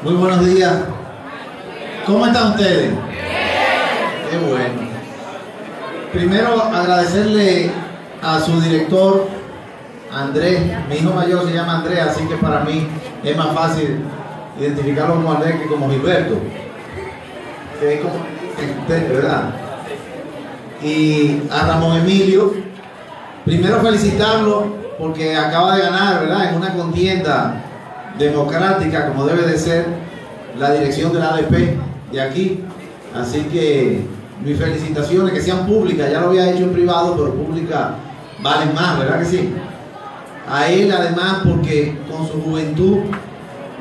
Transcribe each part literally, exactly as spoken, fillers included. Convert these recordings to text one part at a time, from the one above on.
Muy buenos días. ¿Cómo están ustedes? Bien. Qué bueno. Primero agradecerle a su director, Andrés. Mi hijo mayor se llama Andrés, así que para mí es más fácil identificarlo como Andrés que como Gilberto. Que es como usted, ¿verdad? Y a Ramón Emilio, primero felicitarlo porque acaba de ganar, ¿verdad? En una contienda democrática, como debe de ser, la dirección de la A D P de aquí. Así que mis felicitaciones, que sean públicas. Ya lo había hecho en privado, pero públicas valen más, ¿verdad que sí? A él, además, porque con su juventud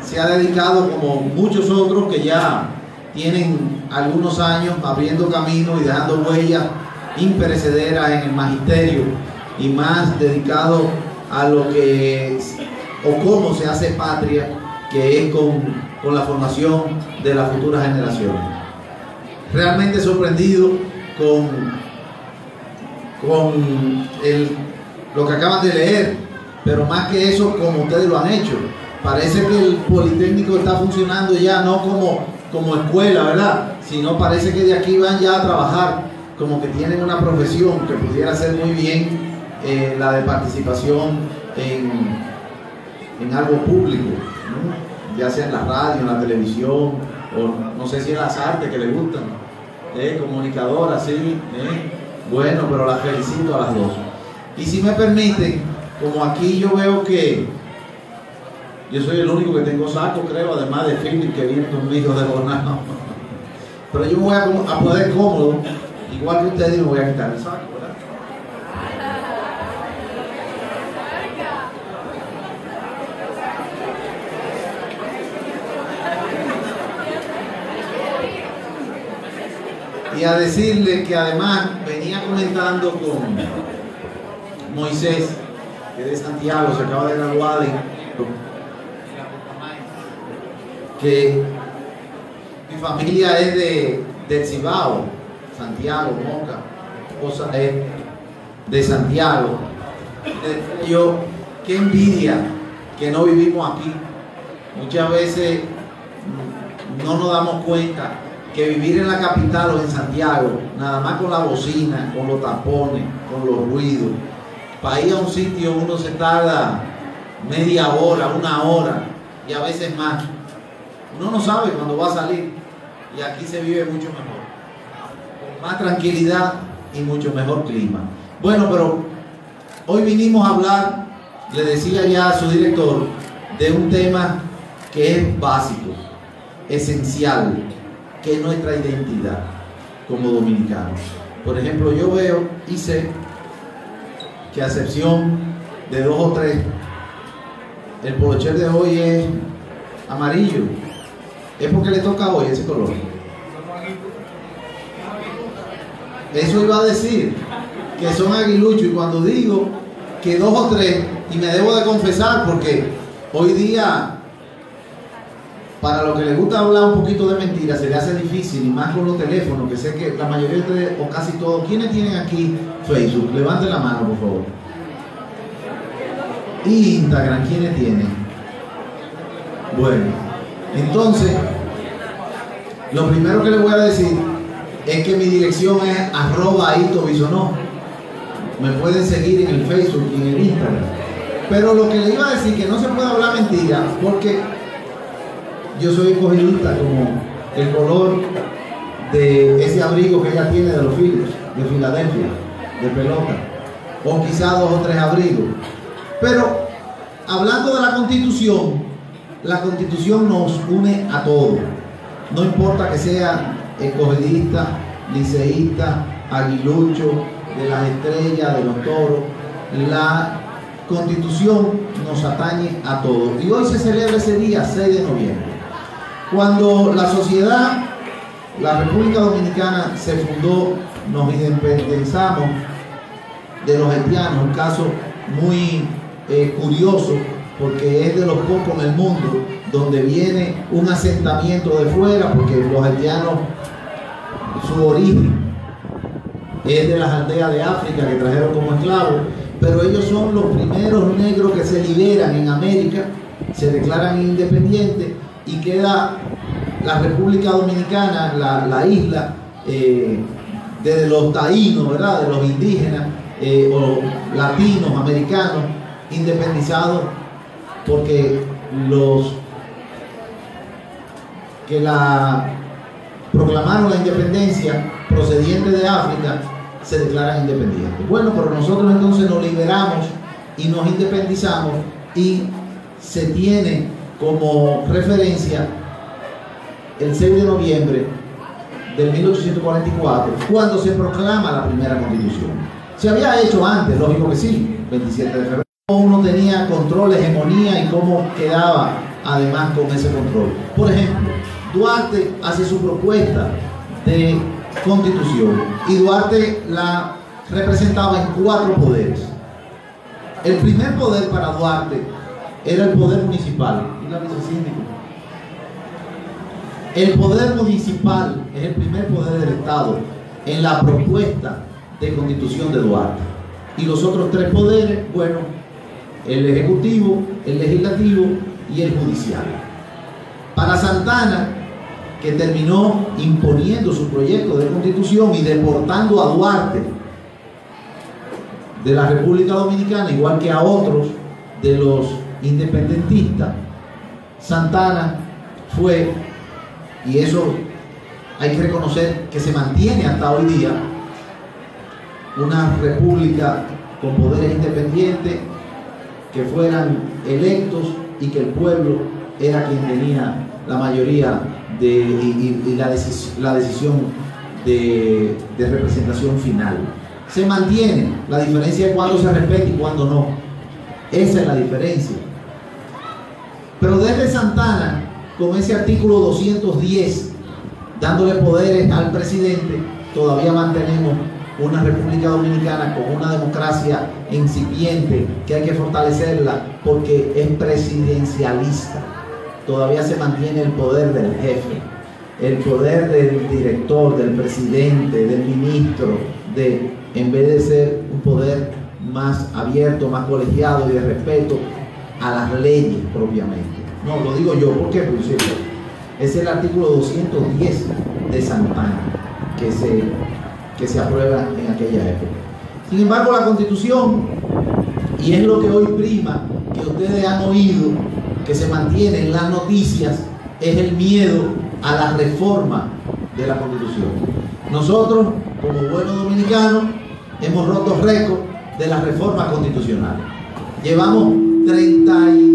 se ha dedicado, como muchos otros que ya tienen algunos años, abriendo camino y dejando huellas imperecederas en el magisterio, y más dedicado a lo que es, o cómo se hace patria, que es con, con la formación de las futuras generaciones. Realmente sorprendido con, con el, lo que acaban de leer, pero más que eso, como ustedes lo han hecho. Parece que el Politécnico está funcionando ya no como, como escuela, ¿verdad? Sino parece que de aquí van ya a trabajar, como que tienen una profesión que pudiera ser muy bien eh, la de participación en... en algo público, ¿no? Ya sea en la radio, en la televisión, o no sé si en las artes que le gustan, ¿eh? Comunicadoras, sí, ¿eh? Bueno, pero las felicito a las dos. Y si me permiten, como aquí yo veo que yo soy el único que tengo saco, creo, además de Filipe, que viene conmigo de Bonado, pero yo me voy a, a poder cómodo, igual que ustedes, me voy a quitar el saco, ¿verdad? Y a decirle que además venía comentando con Moisés, que de Santiago se acaba de graduar, y que mi familia es de, de Cibao, Santiago, Moca, esposa es de Santiago. Yo, qué envidia que no vivimos aquí. Muchas veces no nos damos cuenta que vivir en la capital o en Santiago, nada más con la bocina, con los tapones, con los ruidos, para ir a un sitio uno se tarda media hora, una hora y a veces más. Uno no sabe cuándo va a salir, y aquí se vive mucho mejor, con más tranquilidad y mucho mejor clima. Bueno, pero hoy vinimos a hablar, le decía ya a su director, de un tema que es básico, esencial, que es nuestra identidad como dominicanos. Por ejemplo, yo veo y sé que a excepción de dos o tres, el polocher de hoy es amarillo. Es porque le toca hoy ese color. Eso iba a decir, que son aguiluchos. Y cuando digo que dos o tres, y me debo de confesar, porque hoy día, para los que les gusta hablar un poquito de mentiras, se le hace difícil, y más con los teléfonos, que sé que la mayoría de ustedes, o casi todos, ¿quiénes tienen aquí Facebook? Levanten la mano, por favor. Instagram, ¿quiénes tienen? Bueno, entonces, lo primero que les voy a decir es que mi dirección es arroba Ito Bisono. Me pueden seguir en el Facebook y en el Instagram. Pero lo que les iba a decir, que no se puede hablar mentiras, porque yo soy escogidista, como el color de ese abrigo que ella tiene de los Phillies, de Filadelfia, de pelota, o quizá dos o tres abrigos. Pero hablando de la Constitución, la Constitución nos une a todos. No importa que sea escogidista, liceísta, aguilucho, de las estrellas, de los toros, la Constitución nos atañe a todos. Y hoy se celebra ese día, seis de noviembre. Cuando la sociedad, la República Dominicana, se fundó, nos independizamos de los haitianos, un caso muy eh, curioso, porque es de los pocos en el mundo donde viene un asentamiento de fuera, porque los haitianos, su origen es de las aldeas de África que trajeron como esclavos, pero ellos son los primeros negros que se liberan en América, se declaran independientes, y queda la República Dominicana, la, la isla eh, de los taínos, ¿verdad?, de los indígenas eh, o latinos, americanos, independizados, porque los que la proclamaron la independencia procediente de África se declaran independientes. Bueno, pero nosotros entonces nos liberamos y nos independizamos, y se tiene como referencia el seis de noviembre del mil ochocientos cuarenta y cuatro, cuando se proclama la primera Constitución. Se había hecho antes, lógico que sí, veintisiete de febrero. Uno tenía control, hegemonía y cómo quedaba además con ese control. Por ejemplo, Duarte hace su propuesta de Constitución y Duarte la representaba en cuatro poderes. El primer poder para Duarte era el poder municipal. El poder municipal es el primer poder del Estado en la propuesta de Constitución de Duarte. Y los otros tres poderes, bueno, el Ejecutivo, el Legislativo y el Judicial. Para Santana, que terminó imponiendo su proyecto de Constitución y deportando a Duarte de la República Dominicana, igual que a otros de los independentistas, Santana fue, y eso hay que reconocer que se mantiene hasta hoy día, una república con poderes independientes que fueran electos y que el pueblo era quien tenía la mayoría de, y, y, y la, decis, la decisión de, de representación final. Se mantiene la diferencia de cuándo se respeta y cuándo no. Esa es la diferencia. Pero desde Santana, con ese artículo doscientos diez, dándole poderes al presidente, todavía mantenemos una República Dominicana con una democracia incipiente que hay que fortalecerla, porque es presidencialista. Todavía se mantiene el poder del jefe, el poder del director, del presidente, del ministro, de, en vez de ser un poder más abierto, más colegiado y de respeto a las leyes propiamente. No, lo digo yo, ¿por qué? Porque es el artículo doscientos diez de Santana que se, que se aprueba en aquella época. Sin embargo, la Constitución, y es lo que hoy prima, que ustedes han oído, que se mantiene en las noticias, es el miedo a la reforma de la Constitución. Nosotros, como buenos dominicanos, hemos roto récord de la reforma constitucional. Llevamos treinta y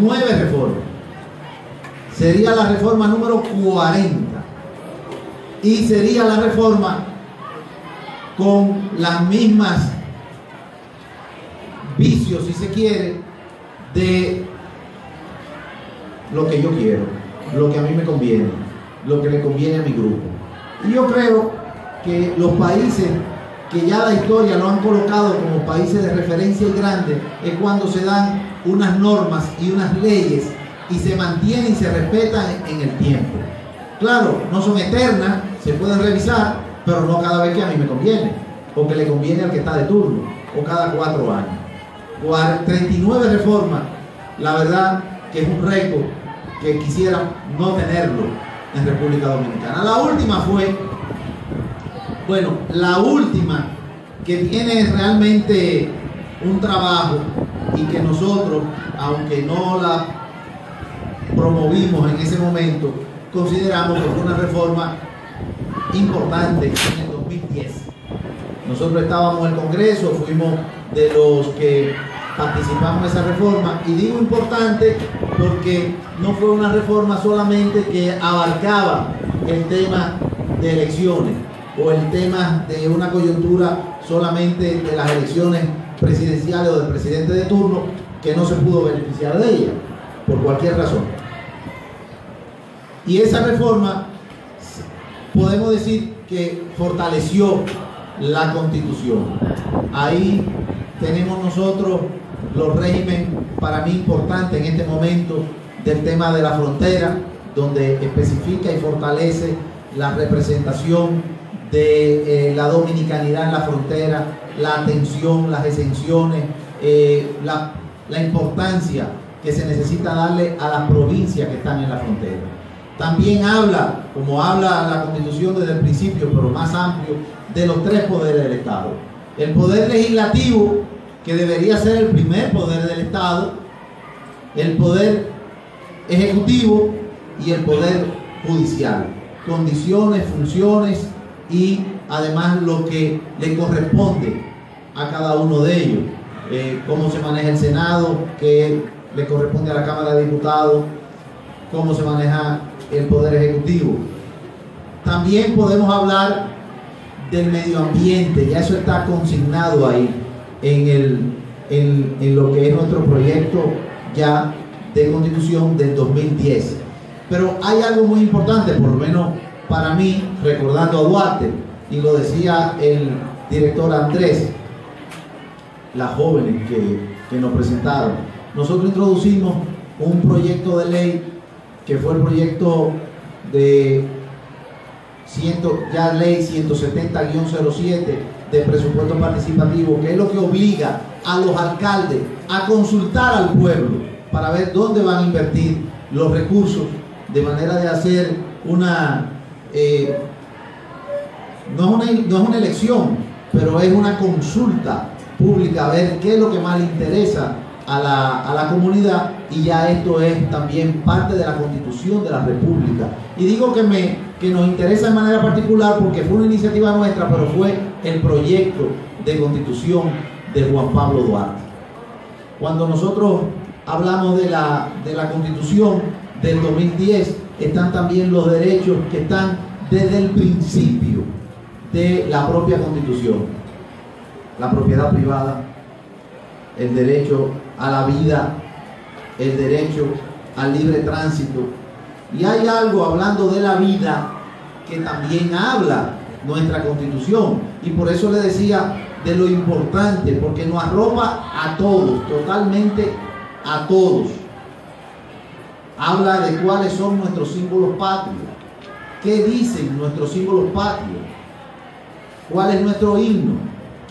nueve reformas. Sería la reforma número cuarenta y sería la reforma con las mismas vicios, si se quiere, de lo que yo quiero, lo que a mí me conviene, lo que le conviene a mi grupo. Y yo creo que los países que ya la historia lo han colocado como países de referencia y grandes, es cuando se dan unas normas y unas leyes y se mantienen y se respetan en el tiempo. Claro, no son eternas, se pueden revisar, pero no cada vez que a mí me conviene, o que le conviene al que está de turno, o cada cuatro años. treinta y nueve reformas, la verdad que es un récord que quisiera no tenerlo en República Dominicana. La última fue, bueno, la última que tiene realmente un trabajo y que nosotros, aunque no la promovimos en ese momento, consideramos que fue una reforma importante en el dos mil diez. Nosotros estábamos en el Congreso, fuimos de los que participamos en esa reforma, y digo importante porque no fue una reforma solamente que abarcaba el tema de elecciones o el tema de una coyuntura solamente de las elecciones presidenciales o del presidente de turno, que no se pudo beneficiar de ella por cualquier razón. Y esa reforma podemos decir que fortaleció la Constitución. Ahí tenemos nosotros los regímenes, para mí importantes en este momento, del tema de la frontera, donde especifica y fortalece la representación de eh, la dominicanidad en la frontera, la atención, las exenciones, eh, la, la importancia que se necesita darle a las provincias que están en la frontera. También habla, como habla la Constitución desde el principio, pero más amplio, de los tres poderes del Estado. El poder legislativo, que debería ser el primer poder del Estado, el poder ejecutivo y el poder judicial. Condiciones, funciones y además lo que le corresponde a cada uno de ellos. Eh, cómo se maneja el Senado, que le corresponde a la Cámara de Diputados, cómo se maneja el poder ejecutivo. También podemos hablar del medio ambiente, ya eso está consignado ahí en, el, en, en lo que es nuestro proyecto ya de Constitución del dos mil diez. Pero hay algo muy importante, por lo menos para mí, recordando a Duarte, y lo decía el director Andrés, las jóvenes que, que nos presentaron. Nosotros introducimos un proyecto de ley que fue el proyecto de cien, ya ley ciento setenta guión cero siete de presupuesto participativo, que es lo que obliga a los alcaldes a consultar al pueblo para ver dónde van a invertir los recursos, de manera de hacer una eh, no, es una no es una elección, pero es una consulta pública, a ver qué es lo que más le interesa a la, a la comunidad. Y ya esto es también parte de la Constitución de la República. Y digo que, me, que nos interesa de manera particular porque fue una iniciativa nuestra, pero fue el proyecto de Constitución de Juan Pablo Duarte. Cuando nosotros hablamos de la, de la Constitución del dos mil diez, están también los derechos que están desde el principio de la propia Constitución. La propiedad privada, el derecho a la vida, el derecho al libre tránsito. Y hay algo hablando de la vida que también habla nuestra Constitución, y por eso le decía de lo importante, porque nos arropa a todos, totalmente a todos. Habla de cuáles son nuestros símbolos patrios, qué dicen nuestros símbolos patrios, cuál es nuestro himno,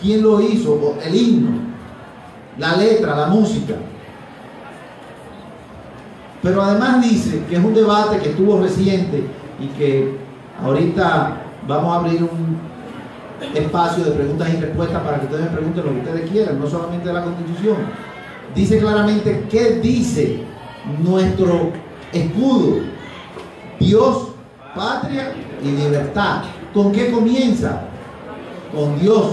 quién lo hizo, el himno, la letra, la música. Pero además dice que es un debate que estuvo reciente y que ahorita vamos a abrir un espacio de preguntas y respuestas para que ustedes me pregunten lo que ustedes quieran, no solamente de la Constitución. Dice claramente qué dice nuestro escudo: Dios, patria y libertad. ¿Con qué comienza? Con Dios.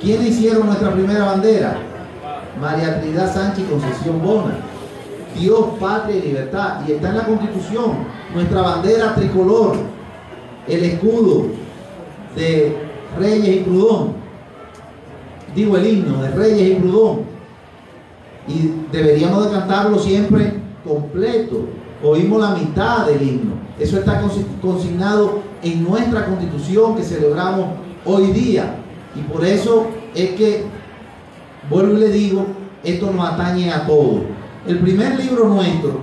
¿Quiénes hicieron nuestra primera bandera? María Trinidad Sánchez y Concepción Bona. Dios, patria y libertad. Y está en la Constitución. Nuestra bandera tricolor, el escudo de Reyes y Prudón, digo el himno de Reyes y Prudón, y deberíamos de cantarlo siempre completo. Oímos la mitad del himno. Eso está consignado en nuestra Constitución que celebramos hoy día. Y por eso es que, vuelvo y le digo, esto nos atañe a todos. El primer libro nuestro,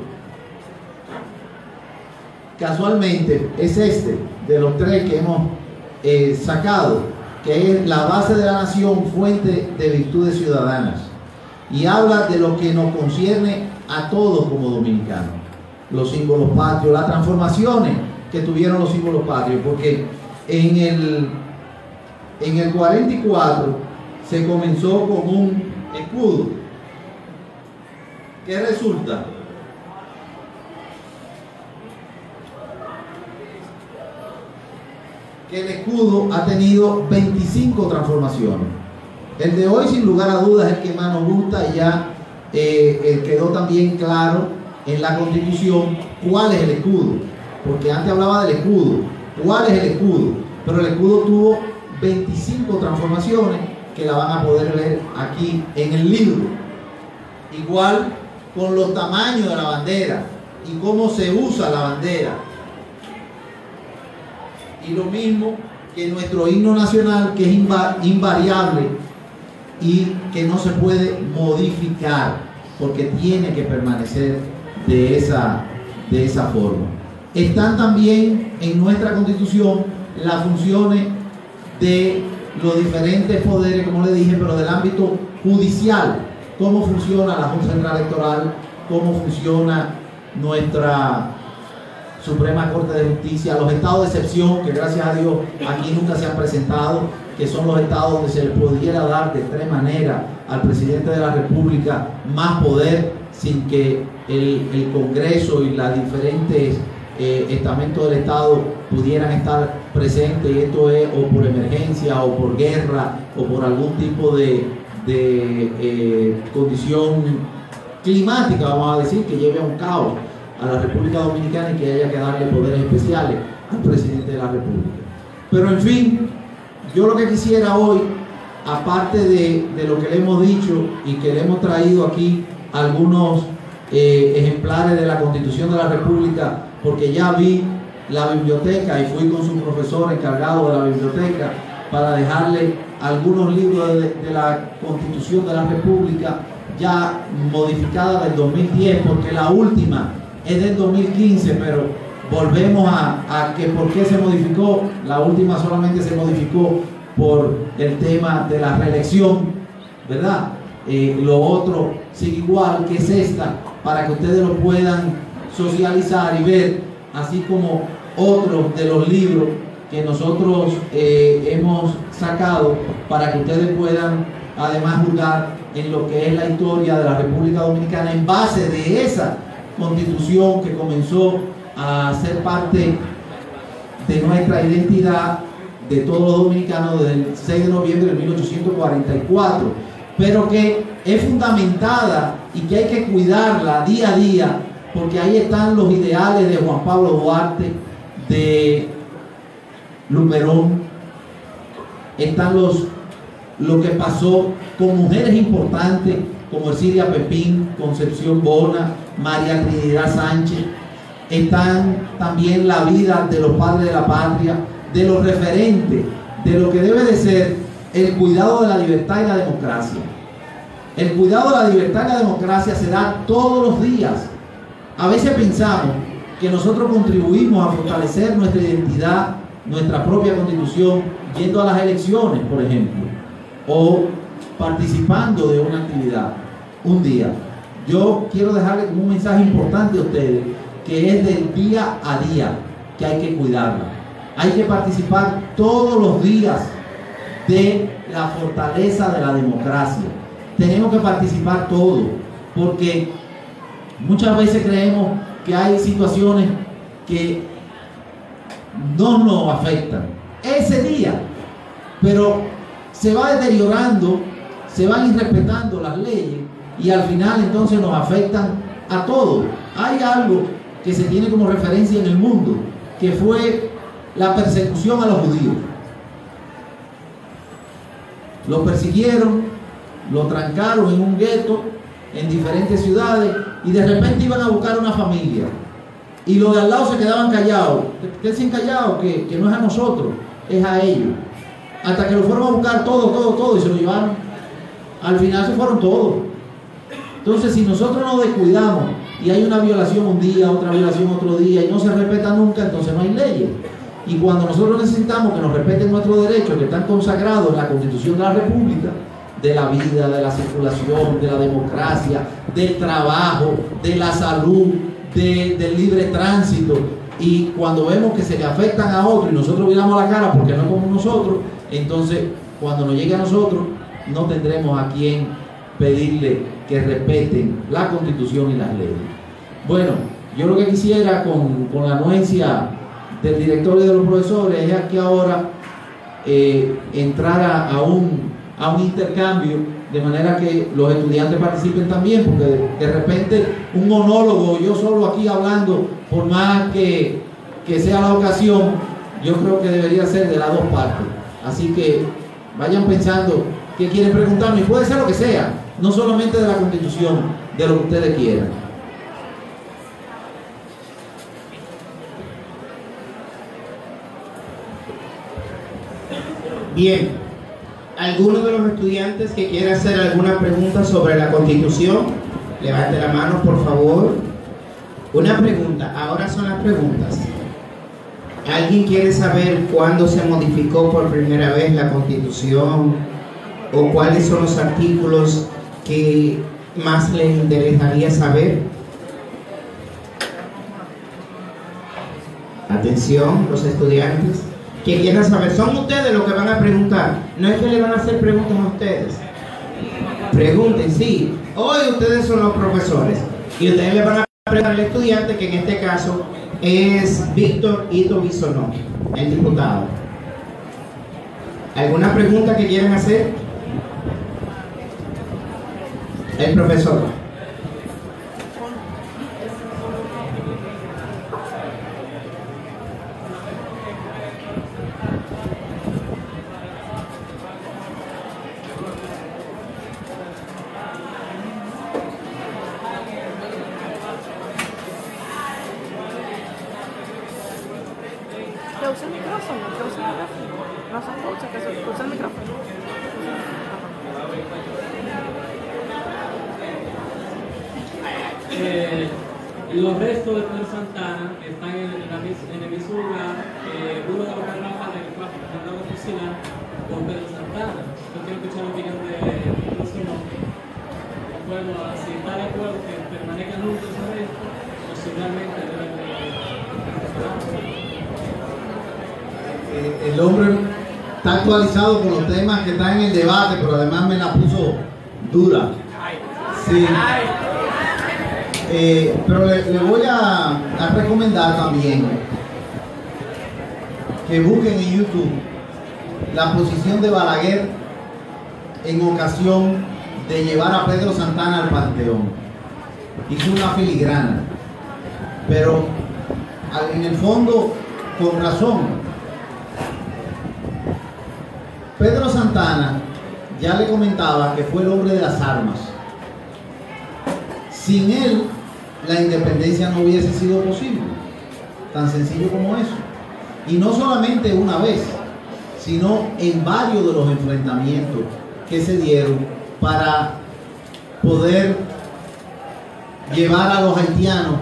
casualmente, es este, de los tres que hemos eh, sacado, que es La Base de la Nación, Fuente de Virtudes Ciudadanas. Y habla de lo que nos concierne a todos como dominicanos. Los símbolos patrios, las transformaciones que tuvieron los símbolos patrios, porque en el... En el cuarenta y cuatro se comenzó con un escudo. ¿Qué resulta? Que el escudo ha tenido veinticinco transformaciones. El de hoy, sin lugar a dudas, es el que más nos gusta, y ya eh, eh, quedó también claro en la Constitución cuál es el escudo. Porque antes hablaba del escudo. ¿Cuál es el escudo? Pero el escudo tuvo veinticinco transformaciones que la van a poder ver aquí en el libro. Igual con los tamaños de la bandera y cómo se usa la bandera. Y lo mismo que nuestro himno nacional, que es invariable y que no se puede modificar porque tiene que permanecer de esa, de esa forma. Están también en nuestra Constitución las funciones de los diferentes poderes, como le dije, pero del ámbito judicial, cómo funciona la Junta Central Electoral, cómo funciona nuestra Suprema Corte de Justicia, los estados de excepción, que gracias a Dios aquí nunca se han presentado, que son los estados donde se le pudiera dar de tres maneras al presidente de la República más poder sin que el, el Congreso y las diferentes eh, estamentos del Estado pudieran estar presentes, y esto es o por emergencia o por guerra o por algún tipo de, de eh, condición climática, vamos a decir, que lleve a un caos a la República Dominicana y que haya que darle poderes especiales al presidente de la República. Pero en fin, yo lo que quisiera hoy, aparte de, de lo que le hemos dicho y que le hemos traído aquí algunos eh, ejemplares de la Constitución de la República, porque ya vi la biblioteca y fui con su profesor encargado de la biblioteca para dejarle algunos libros de, de la Constitución de la República ya modificada del dos mil diez, porque la última es del dos mil quince, pero volvemos a, a que por qué se modificó. La última solamente se modificó por el tema de la reelección, ¿verdad? Eh, lo otro sigue igual, que es esta, para que ustedes lo puedan socializar y ver, así como otros de los libros que nosotros eh, hemos sacado para que ustedes puedan además juzgar en lo que es la historia de la República Dominicana en base de esa Constitución que comenzó a ser parte de nuestra identidad de todos los dominicanos desde el seis de noviembre de mil ochocientos cuarenta y cuatro, pero que es fundamentada y que hay que cuidarla día a día, porque ahí están los ideales de Juan Pablo Duarte, de Luperón, están los lo que pasó con mujeres importantes como Ercilia Pepín, Concepción Bona, María Trinidad Sánchez. Están también la vida de los padres de la patria, de los referentes, de lo que debe de ser el cuidado de la libertad y la democracia. El cuidado de la libertad y la democracia se da todos los días. A veces pensamos que nosotros contribuimos a fortalecer nuestra identidad, nuestra propia Constitución, yendo a las elecciones, por ejemplo, o participando de una actividad un día. Yo quiero dejarle como un mensaje importante a ustedes, que es del día a día, que hay que cuidarla. Hay que participar todos los días de la fortaleza de la democracia. Tenemos que participar todos, porque muchas veces creemos que hay situaciones que no nos afectan ese día, pero se va deteriorando, se van irrespetando las leyes y al final entonces nos afectan a todos. Hay algo que se tiene como referencia en el mundo, que fue la persecución a los judíos. Los persiguieron, los trancaron en un gueto, en diferentes ciudades, y de repente iban a buscar una familia. Y los de al lado se quedaban callados. ¿Qué se han callado? Que, que no es a nosotros, es a ellos. Hasta que lo fueron a buscar todo, todo, todo, y se lo llevaron. Al final se fueron todos. Entonces, si nosotros nos descuidamos y hay una violación un día, otra violación otro día, y no se respeta nunca, entonces no hay leyes. Y cuando nosotros necesitamos que nos respeten nuestros derechos, que están consagrados en la Constitución de la República, de la vida, de la circulación, de la democracia, del trabajo, de la salud, de, del libre tránsito, y cuando vemos que se le afectan a otros y nosotros miramos la cara porque no como nosotros, entonces cuando nos llegue a nosotros no tendremos a quien pedirle que respeten la Constitución y las leyes. Bueno, yo lo que quisiera con, con la anuencia del director y de los profesores es que ahora eh, entrara a un, a un intercambio, de manera que los estudiantes participen también, porque de, de repente un monólogo, yo solo aquí hablando, por más que, que sea la ocasión, yo creo que debería ser de las dos partes. Así que vayan pensando qué quieren preguntarme, puede ser lo que sea, no solamente de la Constitución, de lo que ustedes quieran. Bien, ¿alguno de los estudiantes que quiera hacer alguna pregunta sobre la Constitución? Levante la mano, por favor. Una pregunta, ahora son las preguntas. ¿Alguien quiere saber cuándo se modificó por primera vez la Constitución o cuáles son los artículos que más le interesaría saber? Atención, los estudiantes que quieran saber, son ustedes los que van a preguntar, no es que le van a hacer preguntas a ustedes. Pregunten, sí, hoy ustedes son los profesores y ustedes le van a preguntar al estudiante, que en este caso es Víctor Ito Bisono, el diputado. ¿Alguna pregunta que quieran hacer? El profesor. Actualizado con los temas que están en el debate, pero además me la puso dura. Sí. Eh, pero le, le voy a, a recomendar también que busquen en YouTube la posición de Balaguer en ocasión de llevar a Pedro Santana al Panteón. Hizo una filigrana, pero en el fondo con razón. Pedro Santana, ya le comentaba que fue el hombre de las armas. Sin él, la independencia no hubiese sido posible. Tan sencillo como eso. Y no solamente una vez, sino en varios de los enfrentamientos que se dieron para poder llevar a los haitianos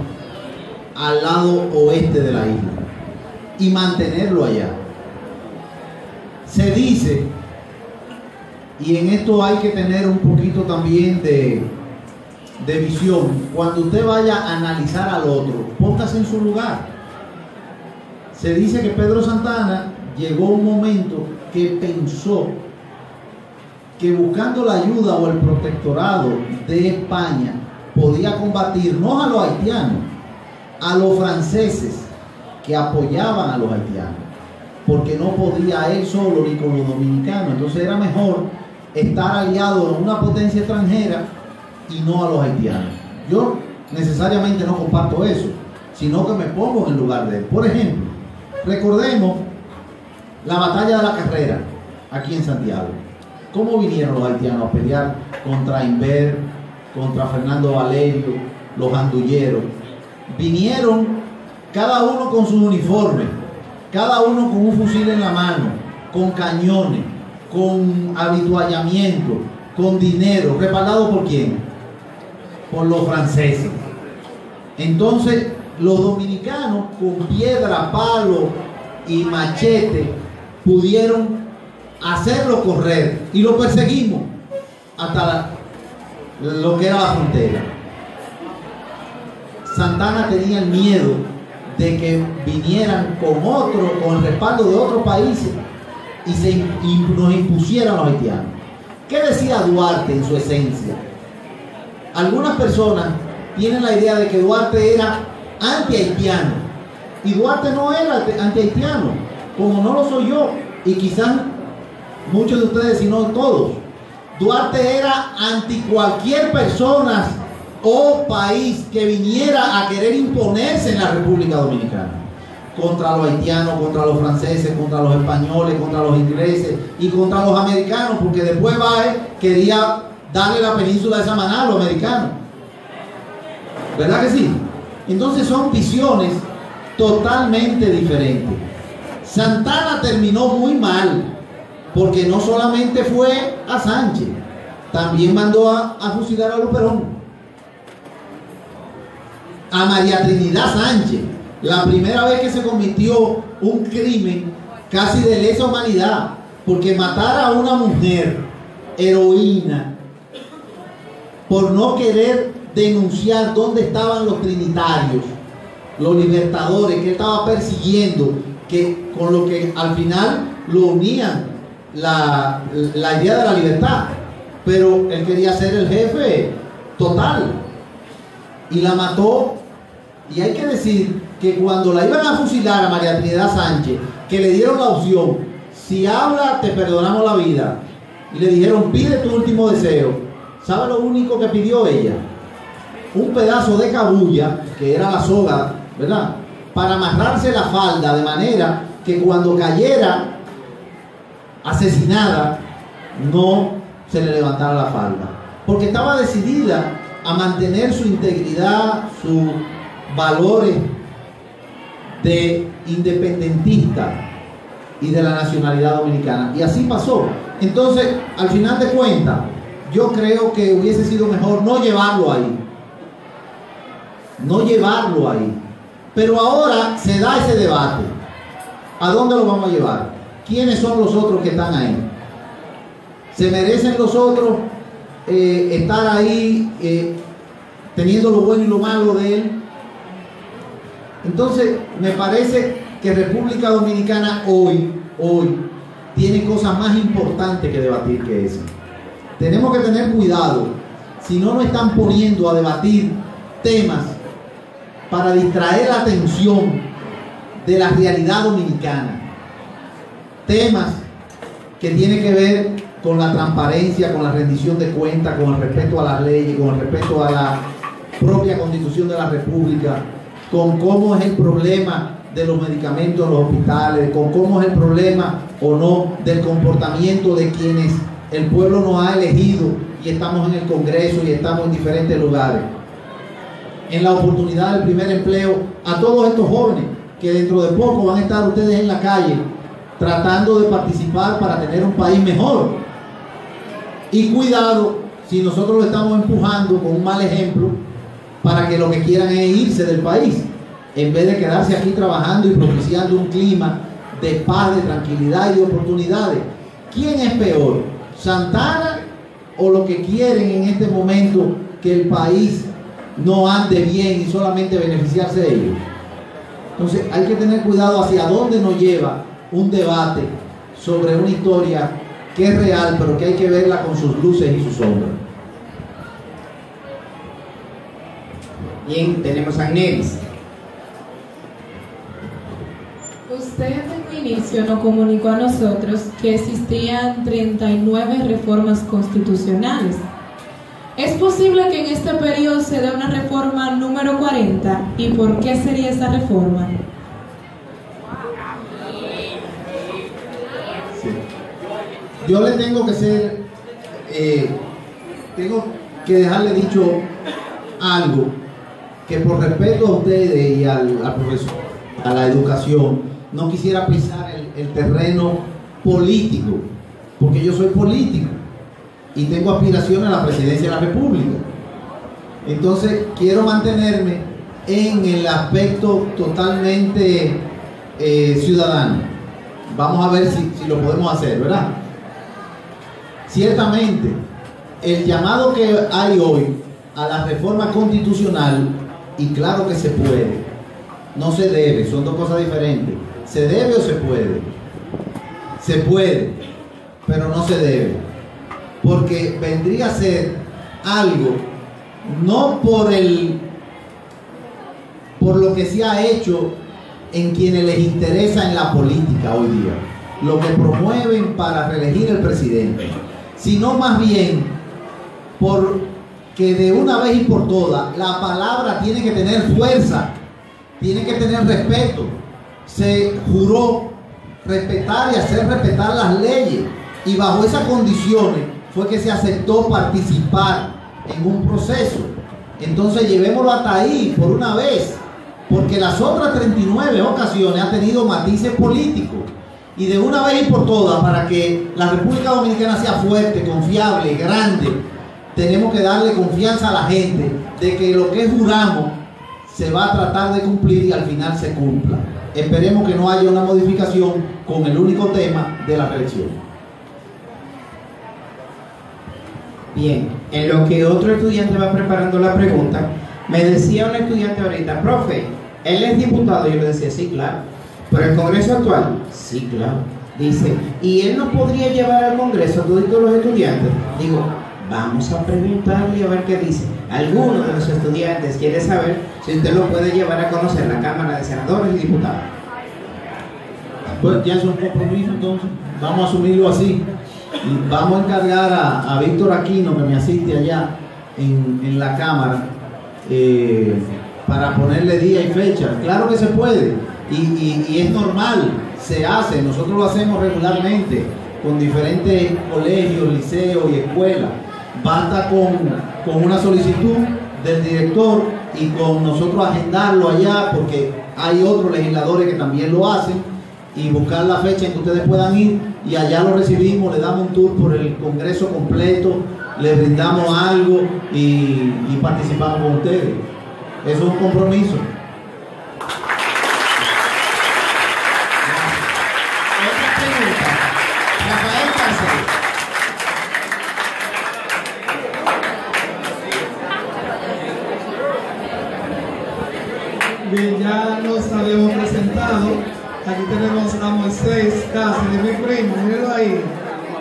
al lado oeste de la isla y mantenerlo allá. Se dice, y en esto hay que tener un poquito también de, de visión, cuando usted vaya a analizar al otro, póngase en su lugar. Se dice que Pedro Santana llegó un momento que pensó que buscando la ayuda o el protectorado de España podía combatir no a los haitianos, a los franceses que apoyaban a los haitianos, porque no podía él solo ni con los dominicanos. Entonces era mejor estar aliado a una potencia extranjera y no a los haitianos. Yo necesariamente no comparto eso, sino que me pongo en el lugar de él. Por ejemplo, recordemos la batalla de la Carrera aquí en Santiago. ¿Cómo vinieron los haitianos a pelear contra Inver, contra Fernando Valerio, los andulleros? Vinieron cada uno con sus uniformes, cada uno con un fusil en la mano, con cañones, con habituallamiento, con dinero. ¿Respaldado por quién? Por los franceses. Entonces, los dominicanos con piedra, palo y machete pudieron hacerlo correr y lo perseguimos hasta la, lo que era la frontera. Santana tenía el miedo de que vinieran con otro, con el respaldo de otros países y, se, y nos impusieran los haitianos. ¿Qué decía Duarte en su esencia? Algunas personas tienen la idea de que Duarte era anti-haitiano, y Duarte no era anti-haitiano, como no lo soy yo, y quizás muchos de ustedes, si no todos. Duarte era anti cualquier persona o país que viniera a querer imponerse en la República Dominicana, contra los haitianos, contra los franceses, contra los españoles, contra los ingleses y contra los americanos, porque después Báez quería darle la península de Samaná a los americanos, ¿verdad que sí? Entonces son visiones totalmente diferentes. Santana terminó muy mal, porque no solamente fue a Sánchez, también mandó a, a fusilar a Luperón, a María Trinidad Sánchez, La primera vez que se cometió un crimen casi de lesa humanidad, porque matar a una mujer heroína por no querer denunciar dónde estaban los trinitarios, los libertadores que estaba persiguiendo, que con lo que al final lo unían la, la idea de la libertad, pero él quería ser el jefe total y la mató. Y hay que decir que cuando la iban a fusilar a María Trinidad Sánchez, que le dieron la opción, si habla te perdonamos la vida, y le dijeron pide tu último deseo, ¿sabe lo único que pidió ella? Un pedazo de cabulla, que era la soga, ¿verdad?, para amarrarse la falda, de manera que cuando cayera asesinada no se le levantara la falda, porque estaba decidida a mantener su integridad, sus valores de independentista y de la nacionalidad dominicana, y así pasó. Entonces, al final de cuentas, yo creo que hubiese sido mejor no llevarlo ahí, no llevarlo ahí. Pero ahora se da ese debate, ¿a dónde lo vamos a llevar? ¿Quiénes son los otros que están ahí? ¿Se merecen los otros eh, estar ahí eh, teniendo lo bueno y lo malo de él? Entonces me parece que República Dominicana hoy, hoy tiene cosas más importantes que debatir que eso. Tenemos que tener cuidado, si no nos están poniendo a debatir temas para distraer la atención de la realidad dominicana, temas que tienen que ver con la transparencia, con la rendición de cuentas, con el respeto a las leyes, con el respeto a la propia Constitución de la República, con cómo es el problema de los medicamentos en los hospitales, con cómo es el problema o no del comportamiento de quienes el pueblo nos ha elegido y estamos en el Congreso y estamos en diferentes lugares. En la oportunidad del primer empleo, a todos estos jóvenes que dentro de poco van a estar ustedes en la calle tratando de participar para tener un país mejor. Y cuidado si nosotros lo estamos empujando con un mal ejemplo para que lo que quieran es irse del país, en vez de quedarse aquí trabajando y propiciando un clima de paz, de tranquilidad y de oportunidades. ¿Quién es peor? ¿Santana o lo que quieren en este momento que el país no ande bien y solamente beneficiarse de ellos? Entonces hay que tener cuidado hacia dónde nos lleva un debate sobre una historia que es real, pero que hay que verla con sus luces y sus sombras. Bien, tenemos a Agnelis. Usted en un inicio nos comunicó a nosotros que existían treinta y nueve reformas constitucionales. ¿Es posible que en este periodo se dé una reforma número cuarenta? ¿Y por qué sería esa reforma? Sí. Yo le tengo que ser, eh, tengo que dejarle dicho algo, que por respeto a ustedes y al, al profesor, a la educación, no quisiera pisar el, el terreno político, porque yo soy político y tengo aspiración a la presidencia de la República. Entonces quiero mantenerme en el aspecto totalmente eh, ciudadano. Vamos a ver si, si lo podemos hacer, ¿verdad? Ciertamente el llamado que hay hoy a la reforma constitucional, y claro que se puede, no se debe, son dos cosas diferentes. ¿Se debe o se puede? Se puede, pero no se debe, porque vendría a ser algo no por el por lo que se ha hecho en quienes les interesa en la política hoy día, lo que promueven para reelegir el presidente, sino más bien porque de una vez y por todas la palabra tiene que tener fuerza, tiene que tener respeto. Se juró respetar y hacer respetar las leyes, y bajo esas condiciones fue que se aceptó participar en un proceso. Entonces llevémoslo hasta ahí por una vez, porque las otras treinta y nueve ocasiones ha tenido matices políticos, y de una vez y por todas, para que la República Dominicana sea fuerte, confiable, grande, tenemos que darle confianza a la gente de que lo que juramos se va a tratar de cumplir y al final se cumpla. Esperemos que no haya una modificación con el único tema de la reelección. Bien, en lo que otro estudiante va preparando la pregunta, me decía un estudiante ahorita, profe, él es diputado, yo le decía, sí, claro. ¿Por el Congreso actual? Sí, claro. Dice, ¿y él no podría llevar al Congreso a todos los estudiantes? Digo, vamos a preguntarle a ver qué dice. Alguno de los estudiantes quiere saber si usted lo puede llevar a conocer la Cámara de Senadores y Diputados. Pues ya es un compromiso, entonces vamos a asumirlo así. Vamos a encargar a, a Víctor Aquino, que me asiste allá en, en la Cámara, eh, para ponerle día y fecha. Claro que se puede, y, y, y es normal, se hace, nosotros lo hacemos regularmente con diferentes colegios, liceos y escuelas. Basta con, con una solicitud del director y con nosotros agendarlo allá, porque hay otros legisladores que también lo hacen, y buscar la fecha en que ustedes puedan ir, y allá lo recibimos, le damos un tour por el Congreso completo, le brindamos algo y, y participamos con ustedes. Eso es un compromiso. Bien, ya los habíamos presentado. Aquí tenemos a Moisés, casi de mi primo, mírenlo ahí,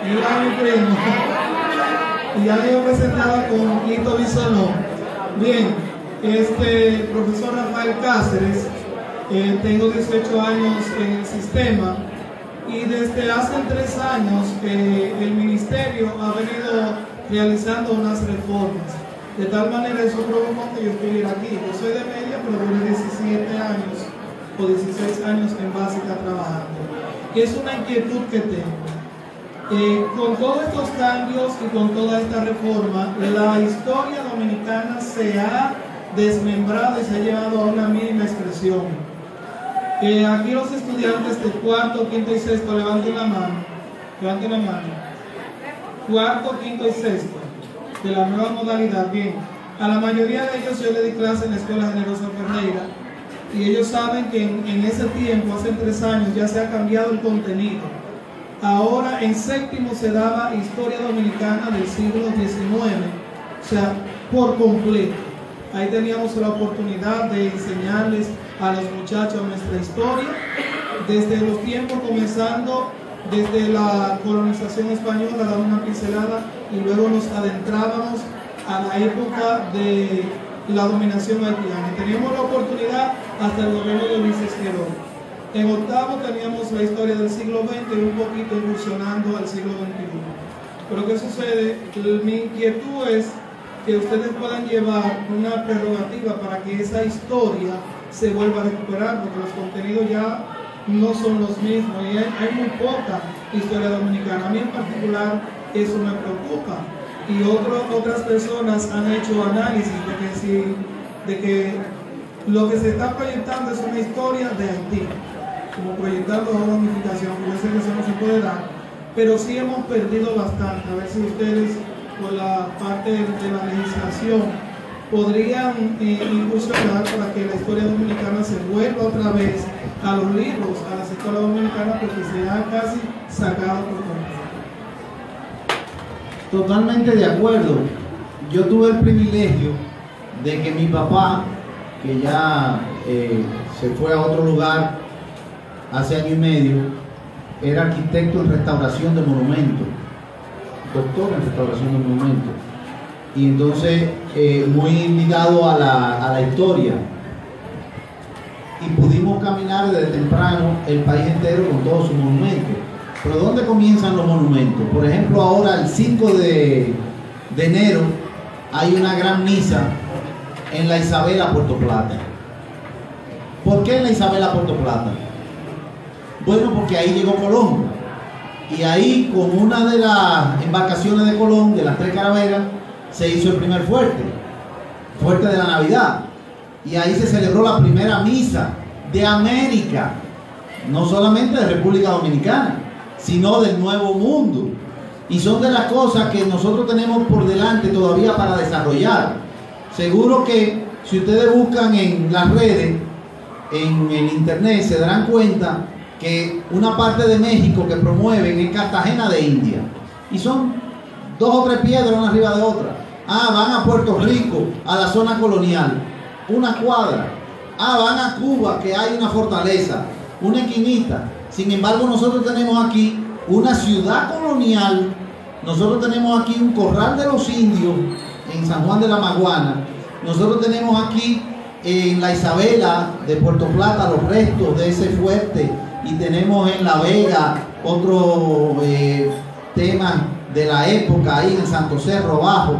mírenlo a mi primo. Y ya habíamos presentado con Ito Bisono. Bien, este profesor Rafael Cáceres, eh, tengo dieciocho años en el sistema y desde hace tres años eh, el ministerio ha venido realizando unas reformas. De tal manera, eso provocó que yo estuviera aquí. Yo soy de media, pero duré diecisiete años o dieciséis años en básica trabajando. Y es una inquietud que tengo. Eh, con todos estos cambios y con toda esta reforma, la historia dominicana se ha desmembrado y se ha llevado a una mínima expresión. Eh, aquí los estudiantes de cuarto, quinto y sexto, levanten la mano. Levanten la mano. Cuarto, quinto y sexto. De la nueva modalidad, bien, a la mayoría de ellos yo le di clase en la Escuela Generosa Ferreira y ellos saben que en, en ese tiempo, hace tres años, ya se ha cambiado el contenido. Ahora en séptimo se daba historia dominicana del siglo diecinueve, o sea, por completo. Ahí teníamos la oportunidad de enseñarles a los muchachos nuestra historia, desde los tiempos comenzando desde la colonización española, daba una pincelada y luego nos adentrábamos a la época de la dominación haitiana. Teníamos la oportunidad hasta el gobierno de Luis Esquerón. En octavo teníamos la historia del siglo veinte y un poquito incursionando al siglo veintiuno. Pero ¿qué sucede? Mi inquietud es que ustedes puedan llevar una prerrogativa para que esa historia se vuelva a recuperar, porque los contenidos ya no son los mismos y hay, hay muy poca historia dominicana. A mí en particular eso me preocupa, y otro, otras personas han hecho análisis de que, si, de que lo que se está proyectando es una historia de Haití, como proyectando una unificación. Yo sé que eso no se puede dar, pero sí hemos perdido bastante. A ver si ustedes por la parte de la legislación podrían eh, incursionar para que la historia dominicana se vuelva otra vez a los libros, a las escuelas dominicanas, porque se ha casi sacado por completo. Totalmente de acuerdo. Yo tuve el privilegio de que mi papá, que ya eh, se fue a otro lugar hace año y medio, era arquitecto en restauración de monumentos, doctor en restauración de monumentos, y entonces eh, muy ligado a la, a la historia. Y pudimos caminar desde temprano el país entero con todos sus monumentos. Pero ¿dónde comienzan los monumentos? Por ejemplo, ahora el cinco de enero hay una gran misa en la Isabela Puerto Plata. ¿Por qué en la Isabela Puerto Plata? Bueno, porque ahí llegó Colón, y ahí con una de las embarcaciones de Colón, de las tres carabelas, se hizo el primer fuerte, fuerte de la Navidad. Y ahí se celebró la primera misa de América, no solamente de República Dominicana, sino del Nuevo Mundo. Y son de las cosas que nosotros tenemos por delante todavía para desarrollar. Seguro que Si ustedes buscan en las redes, en el internet, se darán cuenta que una parte de México que promueven es Cartagena de India. Y son dos o tres piedras una arriba de otra. Ah, van a Puerto Rico, a la zona colonial, una cuadra. Ah, van a Cuba, que hay una fortaleza, una esquinita. Sin embargo, nosotros tenemos aquí una ciudad colonial, nosotros tenemos aquí un corral de los indios en San Juan de la Maguana, nosotros tenemos aquí en la Isabela de Puerto Plata los restos de ese fuerte, y tenemos en La Vega otro eh, tema de la época ahí en Santo Cerro abajo,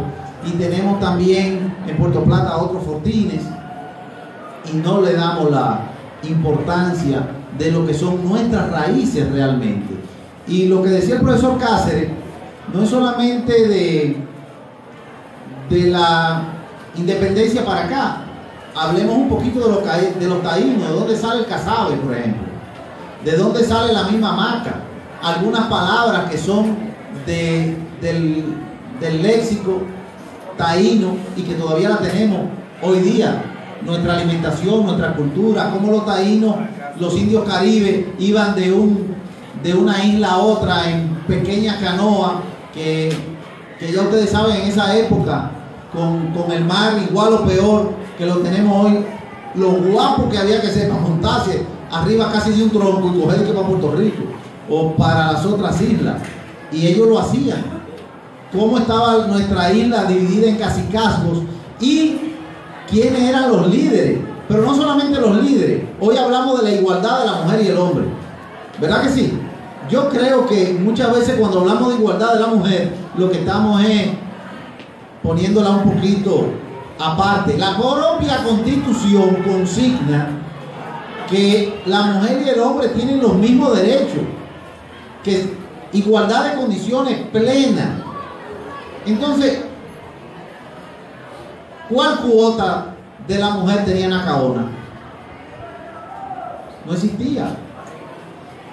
y tenemos también en Puerto Plata otros fortines, y no le damos la importancia de lo que son nuestras raíces realmente. Y lo que decía el profesor Cáceres no es solamente de, de la independencia para acá. Hablemos un poquito de los, de los taínos, de dónde sale el cazabe, por ejemplo, de dónde sale la misma maca, algunas palabras que son de, del, del léxico taíno y que todavía la tenemos hoy día. Nuestra alimentación, nuestra cultura, como los taínos, los indios caribes iban de, un, de una isla a otra en pequeñas canoas que, que ya ustedes saben, en esa época con, con el mar igual o peor que lo tenemos hoy, lo guapo que había que ser para montarse arriba casi de un tronco y coger para Puerto Rico o para las otras islas, y ellos lo hacían. Cómo estaba nuestra isla dividida en cacicazgos y quiénes eran los líderes, pero no solamente los líderes. Hoy hablamos de la igualdad de la mujer y el hombre, ¿verdad que sí? Yo creo que muchas veces cuando hablamos de igualdad de la mujer, lo que estamos es poniéndola un poquito aparte. La propia Constitución consigna que la mujer y el hombre tienen los mismos derechos, que igualdad de condiciones plena. Entonces, ¿cuál cuota de la mujer tenía Anacaona? No existía.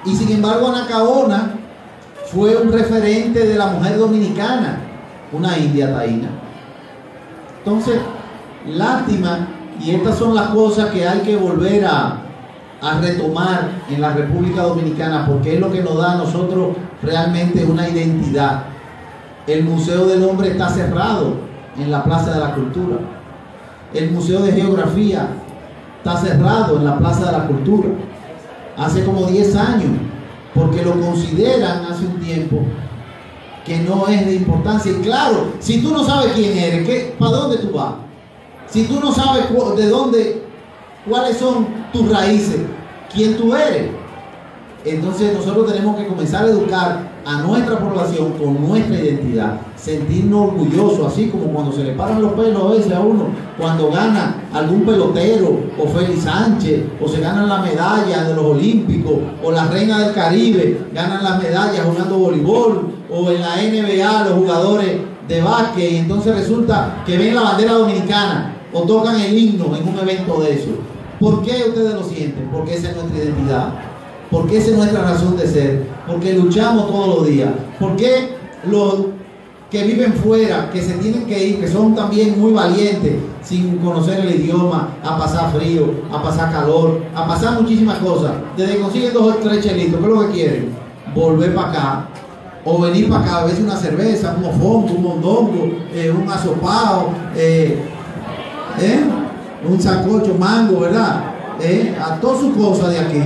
Y sin embargo, Anacaona fue un referente de la mujer dominicana, una india taína. Entonces, lástima, y estas son las cosas que hay que volver a, a retomar en la República Dominicana, porque es lo que nos da a nosotros realmente una identidad. El Museo del Hombre está cerrado en la Plaza de la Cultura. El Museo de Geografía está cerrado en la Plaza de la Cultura hace como diez años, porque lo consideran hace un tiempo que no es de importancia. Y claro, si tú no sabes quién eres, ¿qué, para dónde tú vas? Si tú no sabes de dónde, cuáles son tus raíces, quién tú eres, entonces nosotros tenemos que comenzar a educar a nuestra población con nuestra identidad, sentirnos orgullosos, así como cuando se le paran los pelos a veces a uno, cuando gana algún pelotero, o Félix Sánchez, o se ganan la medalla de los Olímpicos, o la Reina del Caribe, ganan las medallas jugando voleibol, o en la N B A los jugadores de básquet, y entonces resulta que ven la bandera dominicana, o tocan el himno en un evento de eso. ¿Por qué ustedes lo sienten? Porque esa es nuestra identidad. Porque esa es nuestra razón de ser, porque luchamos todos los días, porque los que viven fuera, que se tienen que ir, que son también muy valientes, sin conocer el idioma, a pasar frío, a pasar calor, a pasar muchísimas cosas, desde que consiguen dos o tres chelitos, ¿qué es lo que quieren? Volver para acá, o venir para acá, a veces una cerveza, un mofongo, un mondongo, eh, un asopao, eh, eh, un sacocho, mango, ¿verdad? Eh, a todas sus cosas de aquí.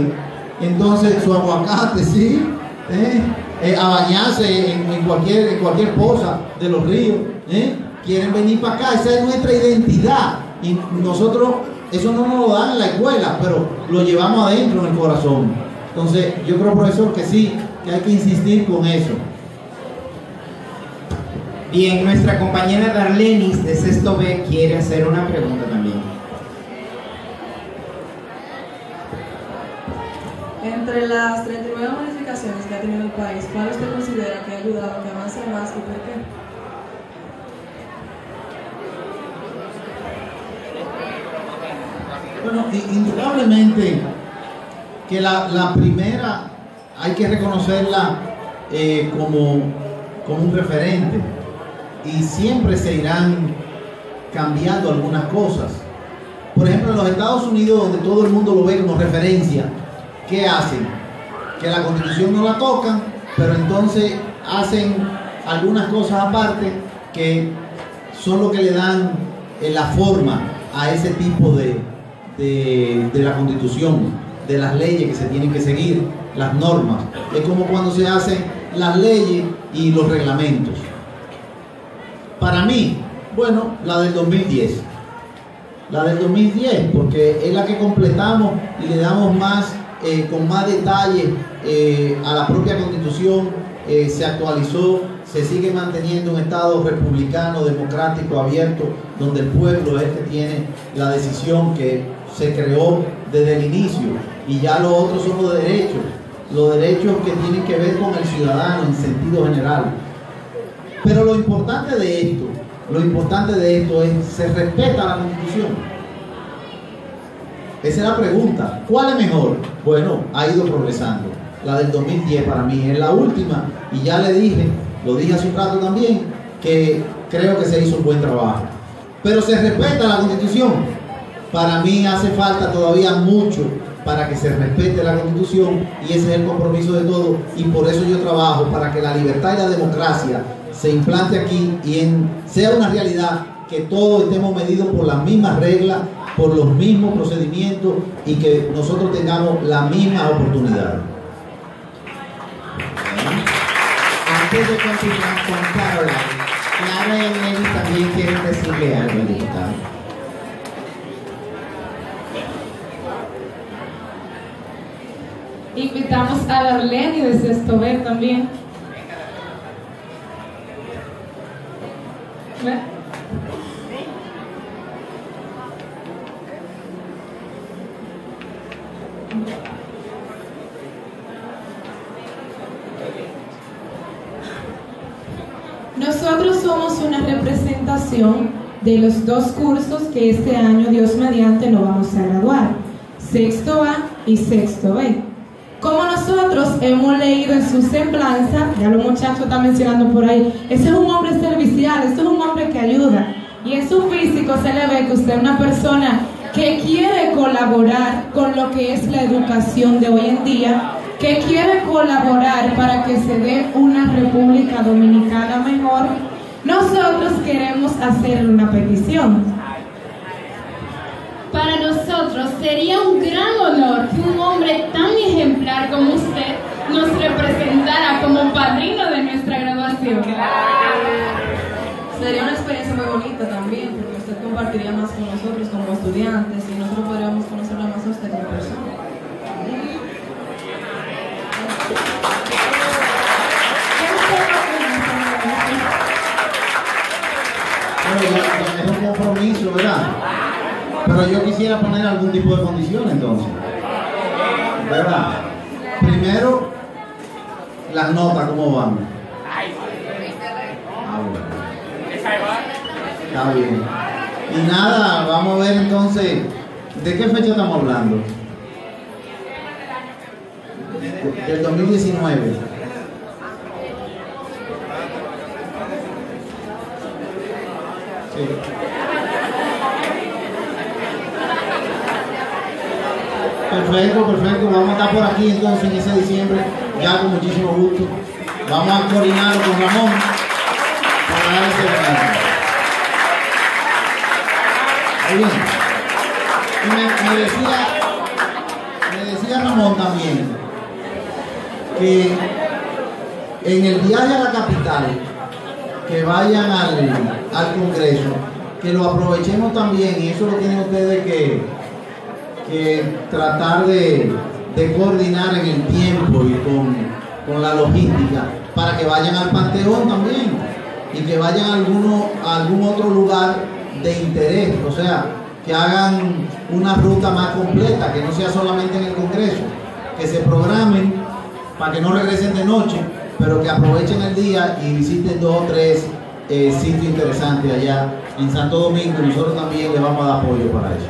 Entonces su aguacate, sí, ¿Eh? Eh, a bañarse en, en, cualquier, en cualquier poza de los ríos, ¿eh? Quieren venir para acá, esa es nuestra identidad, y nosotros eso no nos lo dan en la escuela, pero lo llevamos adentro en el corazón. Entonces yo creo, profesor, que sí, que hay que insistir con eso. Bien, nuestra compañera Darlenis de Sexto B quiere hacer una pregunta también. Entre las treinta y nueve modificaciones que ha tenido el país, ¿cuál usted considera que ha ayudado, que avance más y por qué? Bueno, indudablemente que la, la primera hay que reconocerla eh, como, como un referente, y siempre se irán cambiando algunas cosas. por ejemplo, en los Estados Unidos, donde todo el mundo lo ve como referencia, ¿qué hacen? Que la Constitución no la tocan, pero entonces hacen algunas cosas aparte que son lo que le dan eh, la forma a ese tipo de, de, de la Constitución, de las leyes que se tienen que seguir, las normas. Es como cuando se hacen las leyes y los reglamentos. Para mí, bueno, la del dos mil diez. La del dos mil diez, porque es la que completamos y le damos más, eh, con más detalle eh, a la propia Constitución. Eh, se actualizó, se sigue manteniendo un Estado republicano, democrático, abierto, donde el pueblo es que tiene la decisión, que se creó desde el inicio. Y ya los otros son los derechos, los derechos que tienen que ver con el ciudadano en sentido general. Pero lo importante de esto, lo importante de esto es, ¿se respeta la Constitución? Esa es la pregunta. ¿Cuál es mejor? Bueno, ha ido progresando. La del dos mil diez para mí es la última, y ya le dije, lo dije hace un rato también, que creo que se hizo un buen trabajo. Pero ¿se respeta la Constitución? Para mí hace falta todavía mucho para que se respete la Constitución, y ese es el compromiso de todos, y por eso yo trabajo para que la libertad y la democracia se implante aquí y en, sea una realidad, que todos estemos medidos por las mismas reglas, por los mismos procedimientos, y que nosotros tengamos las mismas oportunidades. Antes de continuar con Carola, Clara y Nelly también quieren decirle algo, Anita. Invitamos a Darlene desde Estover también. Nosotros somos una representación de los dos cursos que este año, Dios mediante, nos vamos a graduar, sexto A y sexto B. Como nosotros hemos leído en su semblanza, ya los muchachos están mencionando por ahí, ese es un hombre servicial, ese es un hombre que ayuda. Y en su físico se le ve que usted es una persona que quiere colaborar con lo que es la educación de hoy en día, que quiere colaborar para que se dé una República Dominicana mejor. Nosotros queremos hacerle una petición. Para nosotros sería un gran honor que un hombre tan ejemplar como usted nos representara como padrino de nuestra graduación. Sería una experiencia muy bonita también, porque usted compartiría más con nosotros como estudiantes y nosotros podríamos conocerla más a usted como persona. Bueno, es un compromiso, ¿verdad? Pero yo quisiera poner algún tipo de condición entonces, ¿verdad? Primero, las notas, ¿cómo van? Ah, bueno. Está bien. Y nada, vamos a ver entonces, ¿de qué fecha estamos hablando? Del dos mil diecinueve. Sí. Perfecto, perfecto, vamos a estar por aquí entonces en ese diciembre, ya con muchísimo gusto. Vamos a coordinar con Ramón para dar ese evento. Muy bien. Y me, me, decía, me decía Ramón también que en el viaje a la capital, que vayan al, al Congreso, que lo aprovechemos también, y eso lo tienen ustedes que... que tratar de, de coordinar en el tiempo y con, con la logística, para que vayan al Panteón también y que vayan a, alguno, a algún otro lugar de interés, o sea, que hagan una ruta más completa, que no sea solamente en el Congreso, que se programen para que no regresen de noche, pero que aprovechen el día y visiten dos o tres eh, sitios interesantes allá en Santo Domingo. Nosotros también les vamos a dar apoyo para eso.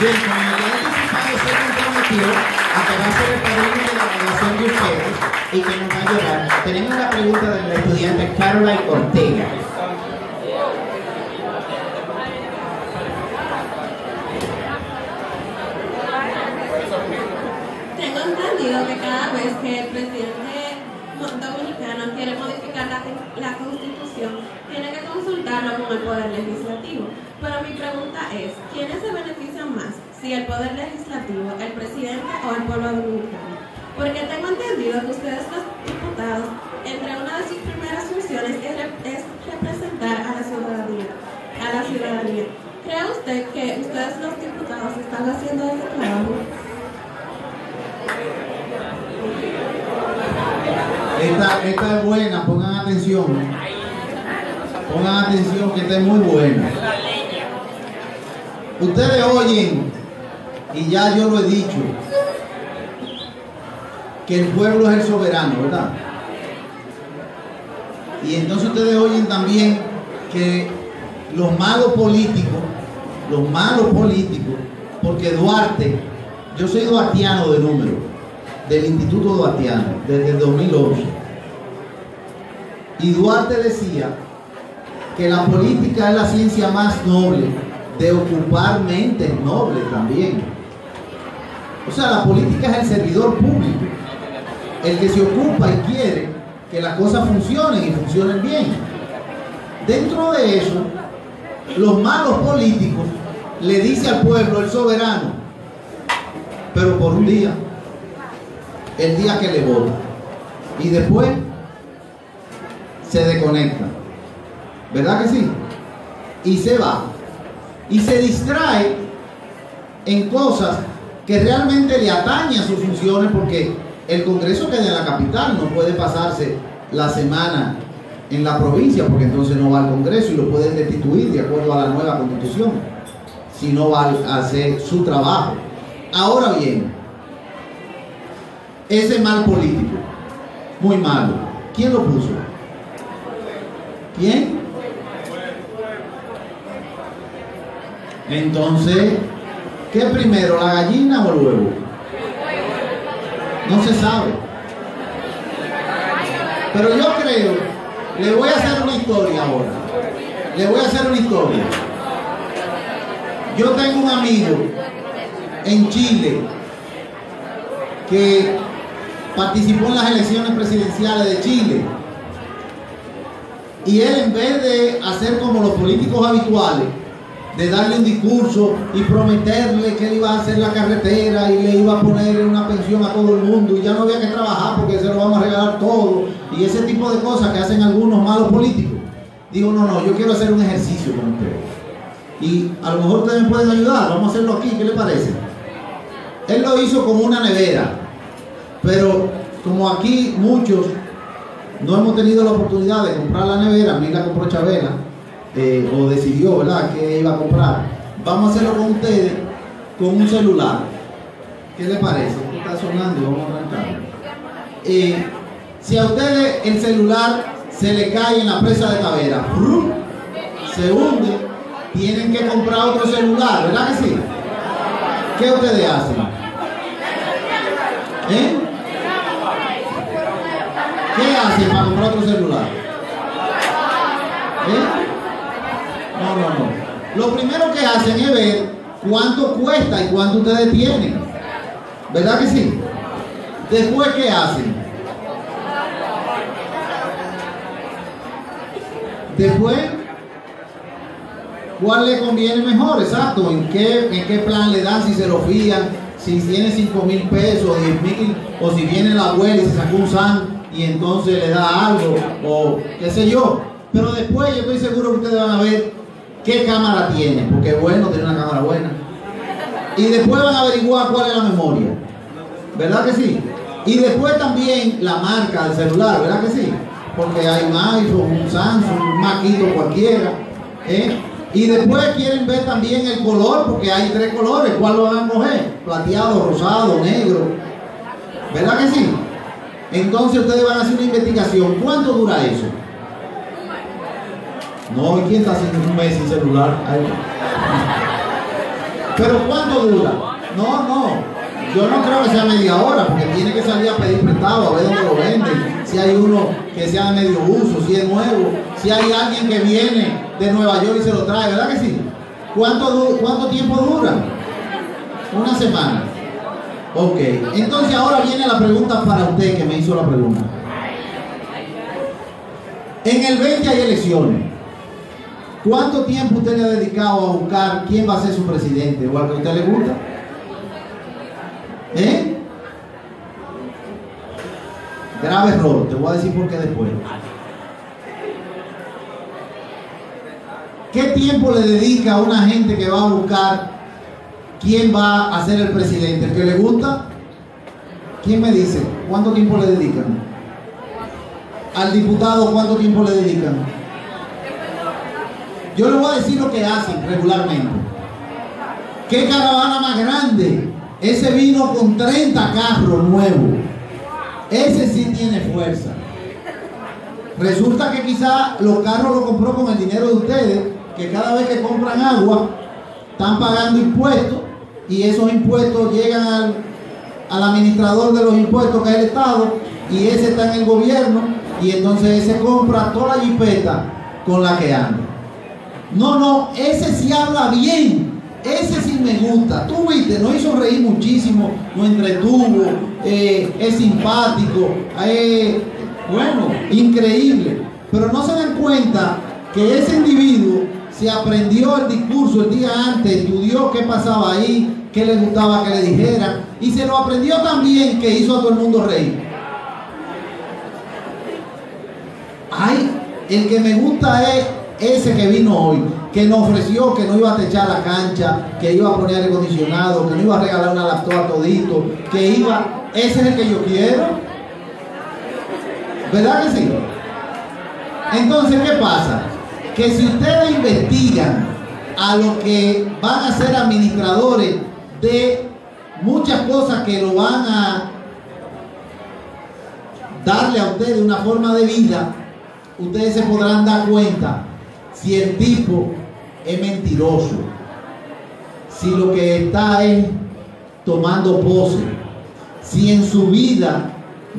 Bien, como ya anticipado, se comprometió a que va a ser el padrino de la graduación de ustedes y que nos va a ayudar. Tenemos una pregunta de la estudiante Caroline Ortega. sentido que cada vez que el presidente dominicano quiere modificar la, la Constitución, tiene que consultarlo con el Poder Legislativo. Pero mi pregunta es, ¿quiénes se benefician más? ¿Si el Poder Legislativo, el presidente o el pueblo dominicano? Porque tengo entendido que ustedes, los diputados, entre una de sus primeras funciones es, es representar a la ciudadanía. A la ciudadanía. ¿Cree usted que ustedes, los diputados, están haciendo ese trabajo? Esta, esta es buena, pongan atención. Pongan atención que esta es muy buena. Ustedes oyen, y ya yo lo he dicho, que el pueblo es el soberano, ¿verdad? Y entonces ustedes oyen también que los malos políticos, los malos políticos, porque Duarte, yo soy duartiano de número, del Instituto Duartiano, desde el dos mil once. Y Duarte decía que la política es la ciencia más noble de ocupar mentes nobles también. O sea, la política es el servidor público, el que se ocupa y quiere que las cosas funcionen y funcionen bien. Dentro de eso, los malos políticos le dice al pueblo, el soberano, pero por un día, el día que le vota, y después se desconecta, ¿verdad que sí? Y se va. Y se distrae en cosas que realmente le atañen a sus funciones, porque el Congreso queda en la capital, no puede pasarse la semana en la provincia, porque entonces no va al Congreso y lo pueden destituir de acuerdo a la nueva Constitución, si no va a hacer su trabajo. Ahora bien, ese mal político, muy malo, ¿quién lo puso? ¿Quién? Entonces, ¿qué primero, la gallina o el huevo? No se sabe. Pero yo creo, le voy a hacer una historia ahora. Le voy a hacer una historia. Yo tengo un amigo en Chile que participó en las elecciones presidenciales de Chile. Y él, en vez de hacer como los políticos habituales, de darle un discurso y prometerle que él iba a hacer la carretera y le iba a poner una pensión a todo el mundo y ya no había que trabajar porque se lo vamos a regalar todo y ese tipo de cosas que hacen algunos malos políticos, digo, no, no, yo quiero hacer un ejercicio con ustedes y a lo mejor ustedes me pueden ayudar, vamos a hacerlo aquí, ¿qué les parece? Él lo hizo con una nevera, pero como aquí muchos no hemos tenido la oportunidad de comprar la nevera, ni la compró Chabela, Eh, o decidió, ¿verdad?, que iba a comprar. Vamos a hacerlo con ustedes con un celular. ¿Qué les parece? Está sonando, vamos a arrancar. Eh, si a ustedes el celular se le cae en la presa de Tavera, ¡brum!, se hunde, tienen que comprar otro celular, ¿verdad que sí? ¿Qué ustedes hacen? ¿Eh? ¿Qué hacen para comprar otro celular? ¿Eh? No, no, no. Lo primero que hacen es ver cuánto cuesta y cuánto ustedes tienen. ¿Verdad que sí? Después, ¿qué hacen? Después, ¿cuál le conviene mejor? Exacto. ¿En qué, en qué plan le dan? Si se lo fían, si tiene cinco mil pesos, diez mil, o si viene la abuela y se sacó un san y entonces le da algo, o qué sé yo. Pero después, yo estoy seguro que ustedes van a ver qué cámara tiene, porque es bueno tener una cámara buena, y después van a averiguar cuál es la memoria, ¿verdad que sí? Y después también la marca del celular, ¿verdad que sí? Porque hay un iPhone, un Samsung, un Maquito cualquiera, ¿eh? Y después quieren ver también el color, porque hay tres colores, ¿cuál lo van a coger? Plateado, rosado, negro, ¿verdad que sí? Entonces ustedes van a hacer una investigación. ¿Cuánto dura eso? No, ¿y quién está haciendo un mes sin celular? Ay. ¿Pero cuánto dura? No, no, yo no creo que sea media hora, porque tiene que salir a pedir prestado, a ver dónde lo venden, si hay uno que sea de medio uso, si es nuevo, si hay alguien que viene de Nueva York y se lo trae, ¿verdad que sí? ¿Cuánto, cuánto tiempo dura? Una semana. Ok, entonces ahora viene la pregunta para usted que me hizo la pregunta. En el veinte hay elecciones. ¿Cuánto tiempo usted le ha dedicado a buscar quién va a ser su presidente o al que a usted le gusta? ¿Eh? Grave error, te voy a decir por qué después. ¿Qué tiempo le dedica a una gente que va a buscar quién va a ser el presidente? ¿El que le gusta? ¿Quién me dice? ¿Cuánto tiempo le dedican? ¿Al diputado cuánto tiempo le dedican? Yo les voy a decir lo que hacen regularmente. ¿Qué caravana más grande? Ese vino con treinta carros nuevos. Ese sí tiene fuerza. Resulta que quizá los carros los compró con el dinero de ustedes, que cada vez que compran agua, están pagando impuestos, y esos impuestos llegan al, al administrador de los impuestos, que es el Estado, y ese está en el gobierno, y entonces ese compra toda la jipeta con la que anda. No, no, ese sí habla bien, ese sí me gusta. Tú viste, nos hizo reír muchísimo, nos entretuvo, eh, es simpático, eh, bueno, increíble. Pero no se dan cuenta que ese individuo se aprendió el discurso el día antes, estudió qué pasaba ahí, qué le gustaba que le dijeran, y se lo aprendió tan bien que hizo a todo el mundo reír. Ay, el que me gusta es ese que vino hoy, que nos ofreció que no iba a techar la cancha, que iba a poner aire acondicionado, que no iba a regalar una laptop a todito, que iba... Ese es el que yo quiero. ¿Verdad que sí? Entonces, ¿qué pasa? Que si ustedes investigan a los que van a ser administradores de muchas cosas que lo van a darle a ustedes una forma de vida, ustedes se podrán dar cuenta si el tipo es mentiroso, si lo que está es tomando pose, si en su vida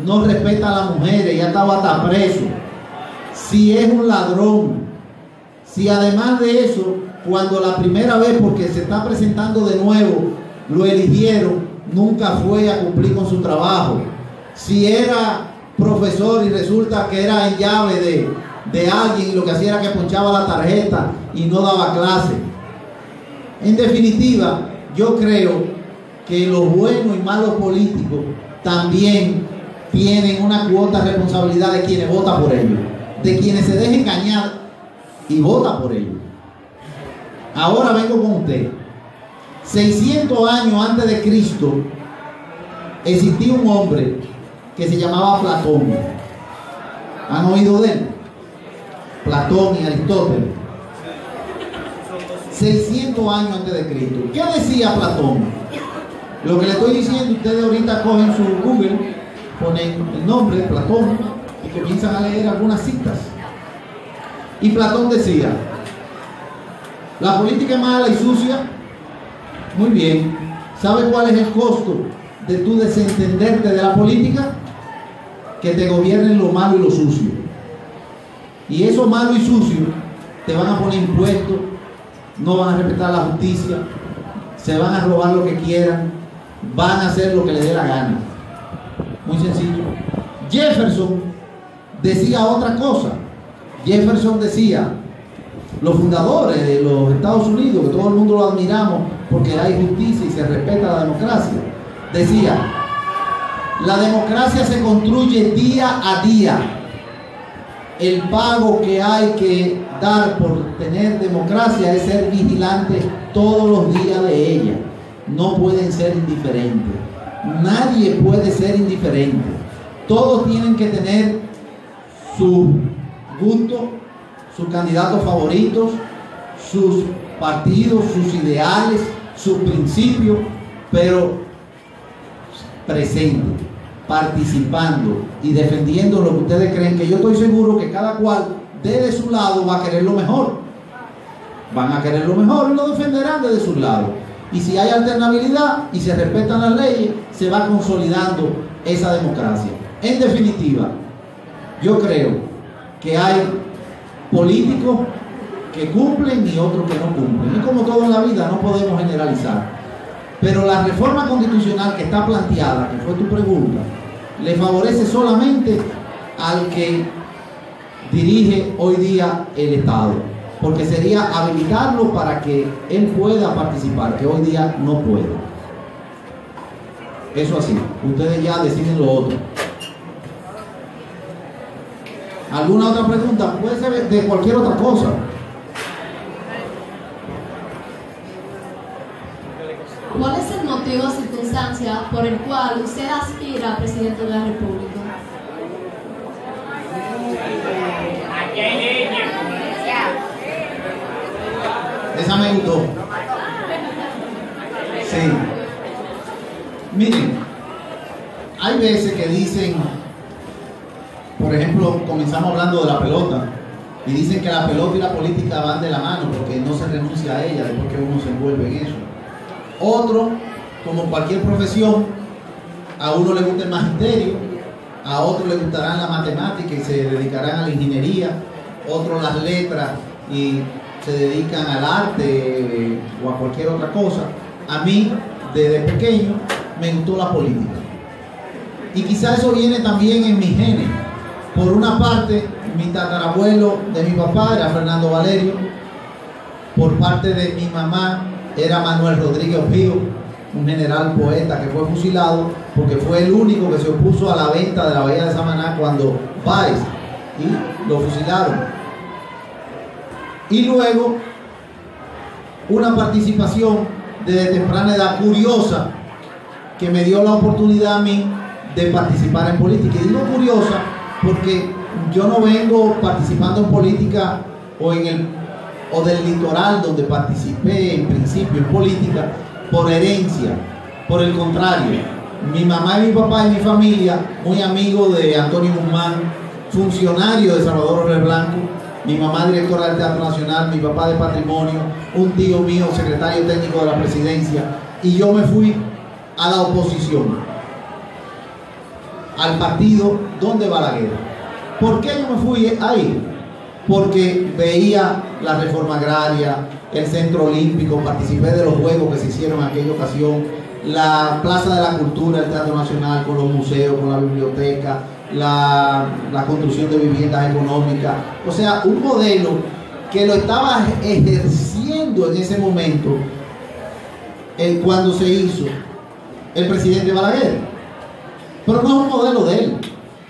no respeta a las mujeres, ya estaba hasta preso, si es un ladrón, si además de eso, cuando la primera vez, porque se está presentando de nuevo, lo eligieron, nunca fue a cumplir con su trabajo, si era profesor y resulta que era en llave de, de alguien y lo que hacía era que ponchaba la tarjeta y no daba clase. En definitiva, yo creo que los buenos y malos políticos también tienen una cuota de responsabilidad de quienes votan por ellos, de quienes se dejan engañar y votan por ellos. Ahora vengo con usted. seiscientos años antes de Cristo existía un hombre que se llamaba Platón. ¿Han oído de él? Platón y Aristóteles. seiscientos años antes de Cristo. ¿Qué decía Platón? Lo que le estoy diciendo, ustedes ahorita cogen su Google, ponen el nombre de Platón y comienzan a leer algunas citas. Y Platón decía: la política es mala y sucia. Muy bien. ¿Sabe cuál es el costo de tu desentenderte de la política? Que te gobiernen lo malo y lo sucio, y eso malo y sucio te van a poner impuestos, no van a respetar la justicia, se van a robar lo que quieran, van a hacer lo que les dé la gana. Muy sencillo. Jefferson decía otra cosa. Jefferson decía: los fundadores de los Estados Unidos, que todo el mundo lo admiramos porque hay justicia y se respeta la democracia, decía: la democracia se construye día a día. El pago que hay que dar por tener democracia es ser vigilante todos los días de ella. No pueden ser indiferentes. Nadie puede ser indiferente. Todos tienen que tener su gusto, sus candidatos favoritos, sus partidos, sus ideales, sus principios, pero presente, participando y defendiendo lo que ustedes creen, que yo estoy seguro que cada cual desde su lado va a querer lo mejor, van a querer lo mejor y lo defenderán desde su lado, y si hay alternabilidad y se respetan las leyes, se va consolidando esa democracia. En definitiva, yo creo que hay políticos que cumplen y otros que no cumplen, y como todo en la vida no podemos generalizar. Pero la reforma constitucional que está planteada, que fue tu pregunta, le favorece solamente al que dirige hoy día el Estado, porque sería habilitarlo para que él pueda participar, que hoy día no puede. Eso así, ustedes ya deciden lo otro. ¿Alguna otra pregunta? Puede ser de cualquier otra cosa. ¿Cuál es el motivo o circunstancia por el cual usted aspira a presidente de la República? Esa me gustó. Sí. Miren, hay veces que dicen, por ejemplo, comenzamos hablando de la pelota, y dicen que la pelota y la política van de la mano porque no se renuncia a ella después que uno se envuelve en eso. Otro, como cualquier profesión, a uno le gusta el magisterio, a otro le gustarán la matemática y se dedicarán a la ingeniería, otros las letras y se dedican al arte o a cualquier otra cosa. A mí, desde pequeño, me gustó la política. Y quizá eso viene también en mis genes. Por una parte, mi tatarabuelo de mi papá era Fernando Valerio, por parte de mi mamá era Manuel Rodríguez Pío, un general poeta que fue fusilado porque fue el único que se opuso a la venta de la bahía de Samaná cuando Báez, y lo fusilaron. Y luego una participación desde temprana edad curiosa que me dio la oportunidad a mí de participar en política. Y digo curiosa porque yo no vengo participando en política o en el o del litoral donde participé en principio en política por herencia. Por el contrario, mi mamá y mi papá y mi familia, muy amigos de Antonio Guzmán, funcionario de Salvador Orel Blanco, mi mamá directora del Teatro Nacional, mi papá de Patrimonio, un tío mío secretario técnico de la presidencia, y yo me fui a la oposición, al partido donde Balaguer. ¿Por qué yo me fui ahí? Porque veía la reforma agraria, el centro olímpico, participé de los juegos que se hicieron en aquella ocasión, la plaza de la cultura, el Teatro Nacional con los museos, con la biblioteca, la, la construcción de viviendas económicas, o sea, un modelo que lo estaba ejerciendo en ese momento el, cuando se hizo el presidente Balaguer, pero no es un modelo de él,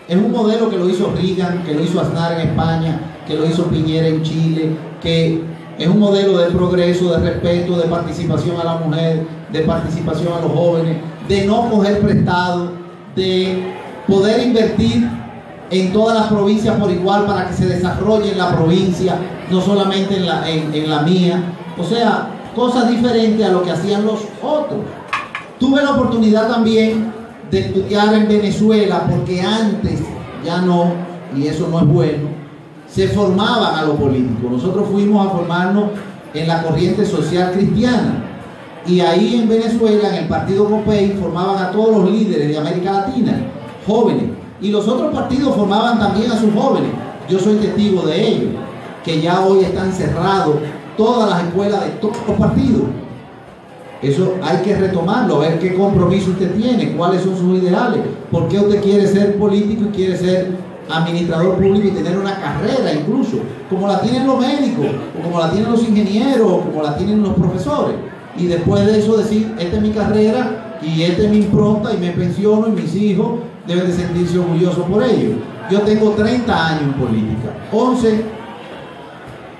es un modelo que lo hizo Reagan, que lo hizo Aznar en España, que lo hizo Piñera en Chile, que es un modelo de progreso, de respeto, de participación a la mujer, de participación a los jóvenes, de no coger prestado, de poder invertir en todas las provincias por igual para que se desarrolle en la provincia, no solamente en la, en, en la mía. O sea, cosas diferentes a lo que hacían los otros. Tuve la oportunidad también de estudiar en Venezuela, porque antes ya no, y eso no es bueno, se formaban a los políticos. Nosotros fuimos a formarnos en la corriente social cristiana, y ahí en Venezuela, en el partido COPEI, formaban a todos los líderes de América Latina, jóvenes, y los otros partidos formaban también a sus jóvenes. Yo soy testigo de ello, que ya hoy están cerrados todas las escuelas de todos los partidos. Eso hay que retomarlo, ver qué compromiso usted tiene, cuáles son sus ideales, por qué usted quiere ser político y quiere ser administrador público y tener una carrera incluso, como la tienen los médicos, o como la tienen los ingenieros, o como la tienen los profesores, y después de eso decir, esta es mi carrera y esta es mi impronta y me pensiono y mis hijos deben de sentirse orgullosos por ello. Yo tengo treinta años en política, once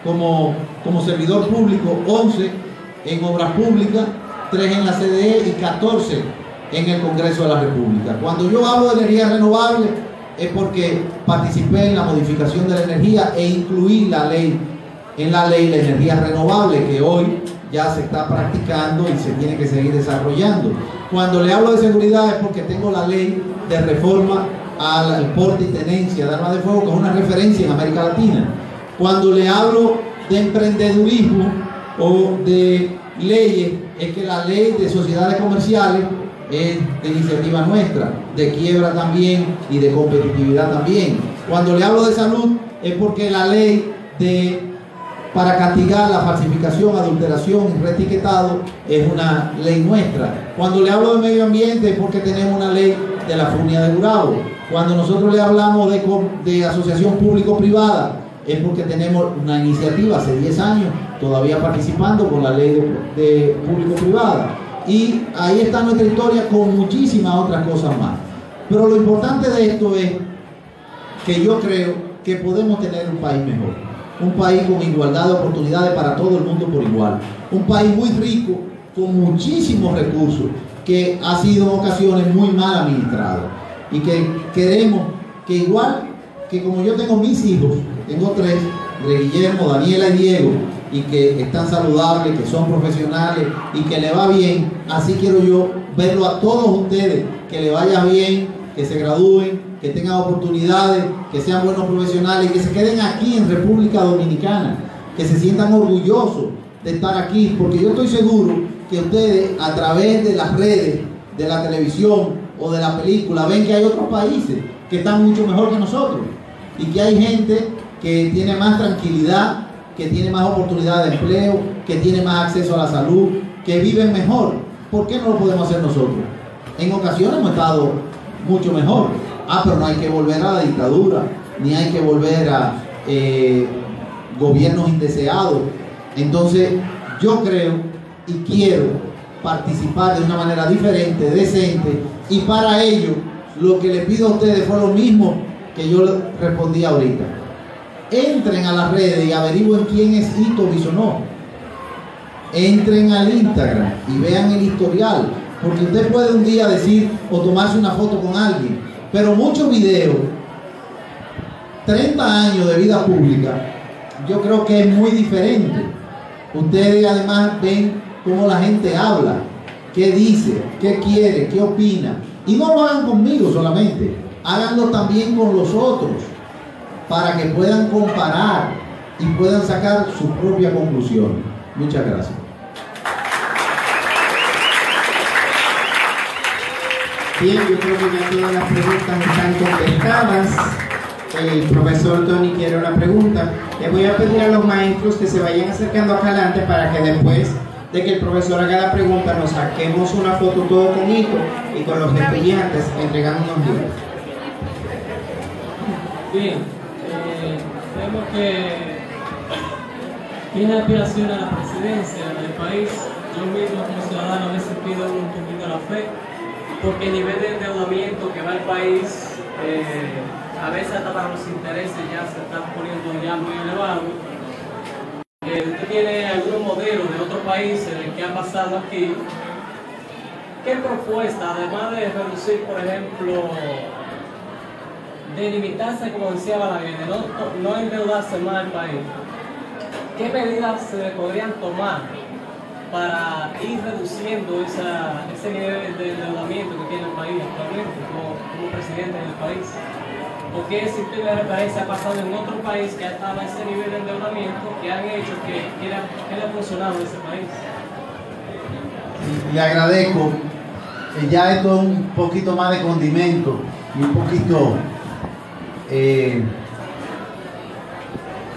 como, como servidor público, once en obras públicas, tres en la C D E y catorce en el Congreso de la República. Cuando yo hablo de energía renovable, es porque participé en la modificación de la energía e incluí la ley, en la ley la energía renovable, que hoy ya se está practicando y se tiene que seguir desarrollando. Cuando le hablo de seguridad es porque tengo la ley de reforma al porte y tenencia de armas de fuego, que es una referencia en América Latina. Cuando le hablo de emprendedurismo o de leyes, es que la ley de sociedades comerciales es de iniciativa nuestra, de quiebra también y de competitividad también. Cuando le hablo de salud es porque la ley de para castigar la falsificación, adulteración y reetiquetado es una ley nuestra. Cuando le hablo de medio ambiente es porque tenemos una ley de la Funia de Gurabo. Cuando nosotros le hablamos de, de asociación público-privada es porque tenemos una iniciativa hace diez años todavía participando con la ley de, de público-privada. Y ahí está nuestra historia con muchísimas otras cosas más. Pero lo importante de esto es que yo creo que podemos tener un país mejor, un país con igualdad de oportunidades para todo el mundo por igual, un país muy rico, con muchísimos recursos, que ha sido en ocasiones muy mal administrado, y que queremos que igual que como yo tengo mis hijos, tengo tres, de Guillermo, Daniela y Diego, y que están saludables, que son profesionales y que le va bien, así quiero yo verlo a todos ustedes, que le vaya bien, que se gradúen, que tengan oportunidades, que sean buenos profesionales, que se queden aquí en República Dominicana, que se sientan orgullosos de estar aquí, porque yo estoy seguro que ustedes a través de las redes, de la televisión o de la película ven que hay otros países que están mucho mejor que nosotros y que hay gente que tiene más tranquilidad, que tiene más oportunidad de empleo, que tiene más acceso a la salud, que viven mejor. ¿Por qué no lo podemos hacer nosotros? En ocasiones hemos estado mucho mejor. Ah, pero no hay que volver a la dictadura, ni hay que volver a eh, gobiernos indeseados. Entonces, yo creo y quiero participar de una manera diferente, decente, y para ello, lo que les pido a ustedes fue lo mismo que yo respondí ahorita. Entren a las redes y averigüen quién es Ito Bisono. Entren al Instagram y vean el historial, porque usted puede un día decir o tomarse una foto con alguien, pero muchos videos, treinta años de vida pública, yo creo que es muy diferente. Ustedes además ven cómo la gente habla, qué dice, qué quiere, qué opina, y no lo hagan conmigo solamente, háganlo también con los otros, para que puedan comparar y puedan sacar su propia conclusión. Muchas gracias. Bien, yo creo que ya todas las preguntas están contestadas. El profesor Tony quiere una pregunta. Les voy a pedir a los maestros que se vayan acercando acá adelante para que después de que el profesor haga la pregunta nos saquemos una foto todo con Ito y con los estudiantes entregando unos libros. Bien. Vemos que mis aspiraciones a la presidencia del país, yo mismo como ciudadano he sentido un poquito la fe, porque el nivel de endeudamiento que va el país, eh, a veces hasta para los intereses ya se está poniendo ya muy elevado. Eh, usted tiene algún modelo de otro país en el que ha pasado aquí. ¿Qué propuesta, además de reducir, por ejemplo, de limitarse, como decía Balaguer, de no, no endeudarse más al país? ¿Qué medidas se podrían tomar para ir reduciendo esa, ese nivel de endeudamiento que tiene el país actualmente como, como presidente del país? Porque ese tipo de referencia ha pasado en otro país que ha estado a ese nivel de endeudamiento, que han hecho que, que, le, que le ha funcionado en ese país. Le agradezco. Ya esto es un poquito más de condimento y un poquito Eh,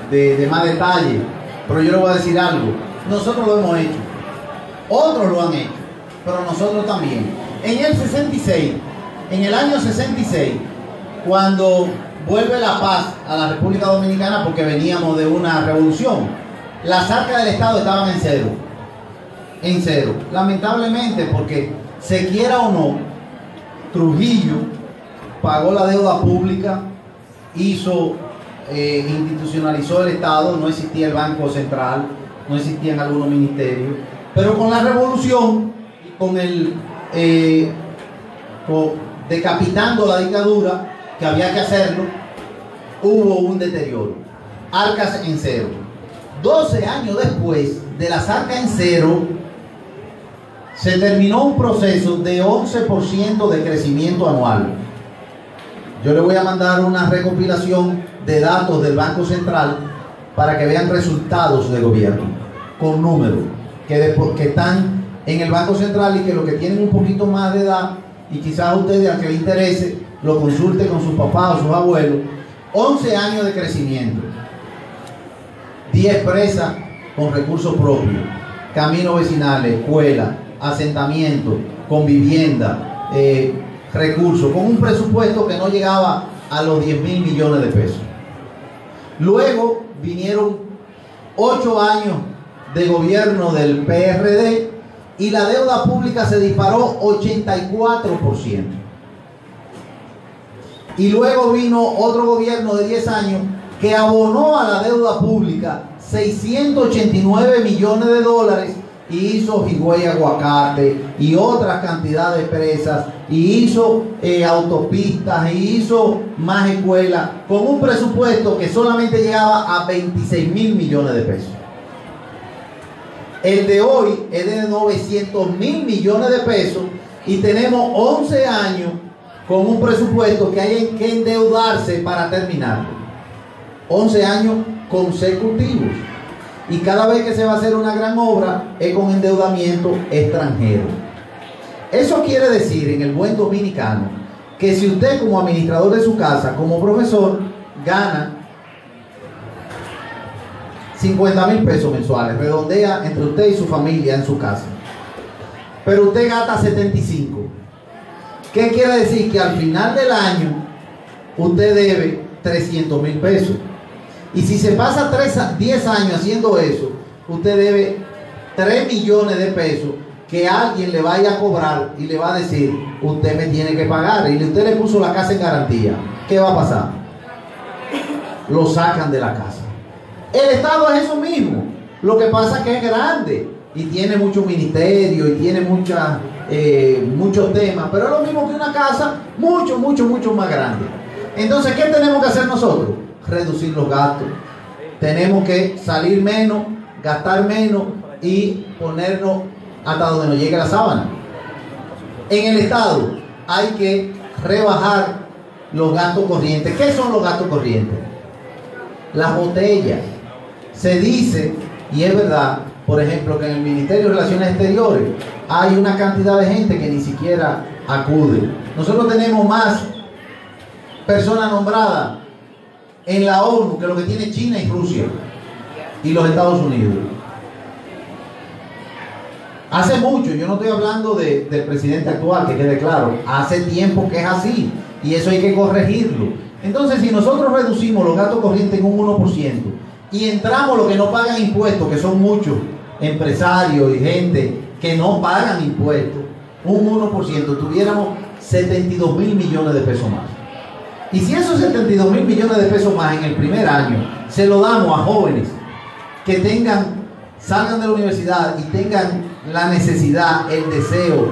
de, de más detalle, pero yo le voy a decir algo. Nosotros lo hemos hecho, otros lo han hecho, pero nosotros también. En el sesenta y seis, en el año sesenta y seis, cuando vuelve la paz a la República Dominicana, porque veníamos de una revolución, las arcas del Estado estaban en cero, en cero, lamentablemente, porque se quiera o no, Trujillo pagó la deuda pública, hizo, eh, institucionalizó el Estado, no existía el Banco Central, no existían algunos ministerios, pero con la revolución, con el eh, con, decapitando la dictadura, que había que hacerlo, hubo un deterioro, arcas en cero. doce años después de las arcas en cero, se terminó un proceso de once por ciento de crecimiento anual. Yo le voy a mandar una recopilación de datos del Banco Central para que vean resultados de gobierno, con números, que, de, que están en el Banco Central, y que los que tienen un poquito más de edad, y quizás a ustedes, al que les interese, lo consulte con sus papás o sus abuelos. once años de crecimiento. diez presas con recursos propios, caminos vecinales, escuelas, asentamientos, con vivienda, eh, recursos, con un presupuesto que no llegaba a los diez mil millones de pesos. Luego vinieron ocho años de gobierno del P R D y la deuda pública se disparó ochenta y cuatro por ciento. Y luego vino otro gobierno de diez años que abonó a la deuda pública seiscientos ochenta y nueve millones de dólares y hizo Higüey Aguacate y otras cantidades de presas y hizo eh, autopistas y hizo más escuelas con un presupuesto que solamente llegaba a veintiséis mil millones de pesos. El de hoy es de novecientos mil millones de pesos y tenemos once años con un presupuesto que hay que endeudarse para terminarlo. once años consecutivos. Y cada vez que se va a hacer una gran obra es con endeudamiento extranjero. Eso quiere decir, en el buen dominicano, que si usted como administrador de su casa, como profesor, gana cincuenta mil pesos mensuales, redondea entre usted y su familia en su casa, pero usted gasta setenta y cinco. ¿Qué quiere decir? Que al final del año usted debe trescientos mil pesos. Y si se pasa diez años haciendo eso, usted debe tres millones de pesos que alguien le vaya a cobrar y le va a decir, usted me tiene que pagar. Y usted le puso la casa en garantía. ¿Qué va a pasar? Lo sacan de la casa. El Estado es eso mismo. Lo que pasa es que es grande y tiene muchos ministerios y tiene muchas, eh, muchos temas, pero es lo mismo que una casa mucho, mucho, mucho más grande. Entonces, ¿qué tenemos que hacer nosotros? Reducir los gastos. Tenemos que salir menos, gastar menos y ponernos hasta donde nos llegue la sábana. En el Estado hay que rebajar los gastos corrientes. ¿Qué son los gastos corrientes? Las botellas. Se dice, y es verdad, por ejemplo, que en el Ministerio de Relaciones Exteriores hay una cantidad de gente que ni siquiera acude. Nosotros tenemos más personas nombradas en la ONU que lo que tiene China y Rusia y los Estados Unidos. Hace mucho, yo no estoy hablando de, del presidente actual, que quede claro, hace tiempo que es así y eso hay que corregirlo. Entonces, si nosotros reducimos los gastos corrientes en un uno por ciento y entramos los que no pagan impuestos, que son muchos empresarios y gente que no pagan impuestos, un uno por ciento, tuviéramos setenta y dos mil millones de pesos más. Y si esos setenta y dos mil millones de pesos más en el primer año se lo damos a jóvenes que tengan, salgan de la universidad y tengan la necesidad, el deseo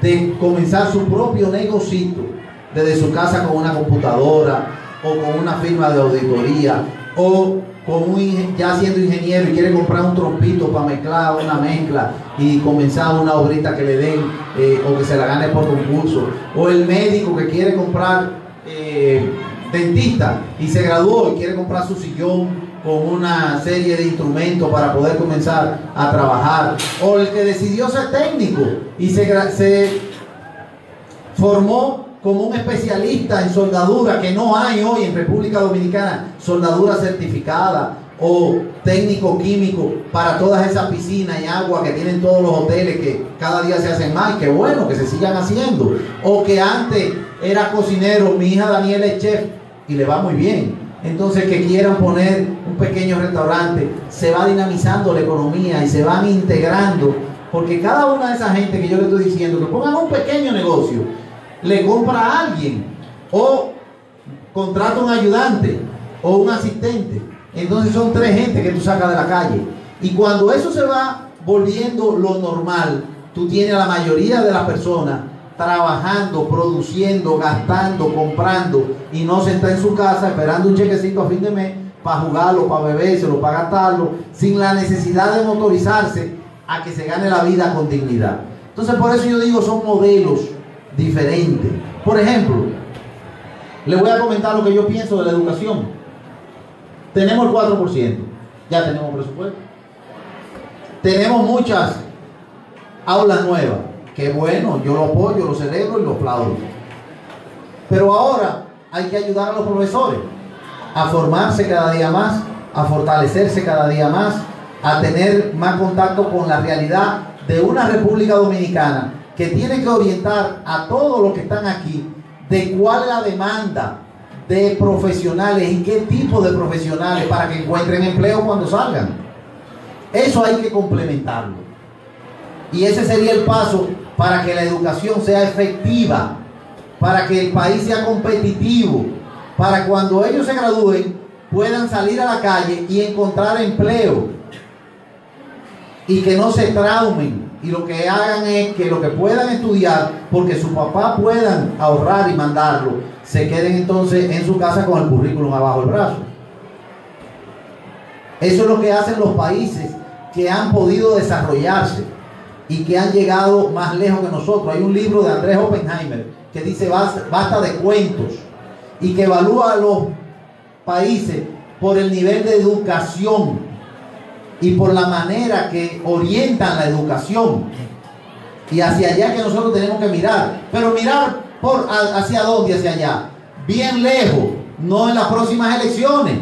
de comenzar su propio negocito desde su casa con una computadora o con una firma de auditoría o con un, ya siendo ingeniero y quiere comprar un trompito para mezclar una mezcla y comenzar una obrita que le den eh, o que se la gane por concurso, o el médico que quiere comprar Eh, dentista y se graduó y quiere comprar su sillón con una serie de instrumentos para poder comenzar a trabajar, o el que decidió ser técnico y se, se formó como un especialista en soldadura, que no hay hoy en República Dominicana soldadura certificada, o técnico químico para todas esas piscinas y agua que tienen todos los hoteles, que cada día se hacen más, que bueno que se sigan haciendo, o que antes era cocinero. Mi hija Daniela es chef y le va muy bien. Entonces, que quieran poner un pequeño restaurante, se va dinamizando la economía y se van integrando, porque cada una de esas gente que yo le estoy diciendo que pongan un pequeño negocio, le compra a alguien o contrata un ayudante o un asistente. Entonces son tres gente que tú sacas de la calle, y cuando eso se va volviendo lo normal, tú tienes a la mayoría de las personas trabajando, produciendo, gastando, comprando, y no se está en su casa esperando un chequecito a fin de mes para jugarlo, para bebérselo, para gastarlo, sin la necesidad de motorizarse a que se gane la vida con dignidad. Entonces, por eso yo digo, son modelos diferentes. Por ejemplo, les voy a comentar lo que yo pienso de la educación. Tenemos el cuatro por ciento, ya tenemos presupuesto. Tenemos muchas aulas nuevas, que bueno, yo lo apoyo, lo celebro y lo aplaudo. Pero ahora hay que ayudar a los profesores a formarse cada día más, a fortalecerse cada día más, a tener más contacto con la realidad de una República Dominicana que tiene que orientar a todos los que están aquí de cuál es la demanda de profesionales y qué tipo de profesionales para que encuentren empleo cuando salgan. Eso hay que complementarlo. Y ese sería el paso para que la educación sea efectiva, para que el país sea competitivo, para cuando ellos se gradúen puedan salir a la calle y encontrar empleo y que no se traumen y lo que hagan es que lo que puedan estudiar porque sus papás puedan ahorrar y mandarlo, se queden entonces en su casa con el currículum abajo el brazo. Eso es lo que hacen los países que han podido desarrollarse y que han llegado más lejos que nosotros. Hay un libro de Andrés que dice basta de cuentos y que evalúa a los países por el nivel de educación y por la manera que orientan la educación, y hacia allá que nosotros tenemos que mirar, pero mirar por hacia dónde, hacia allá, bien lejos, no en las próximas elecciones,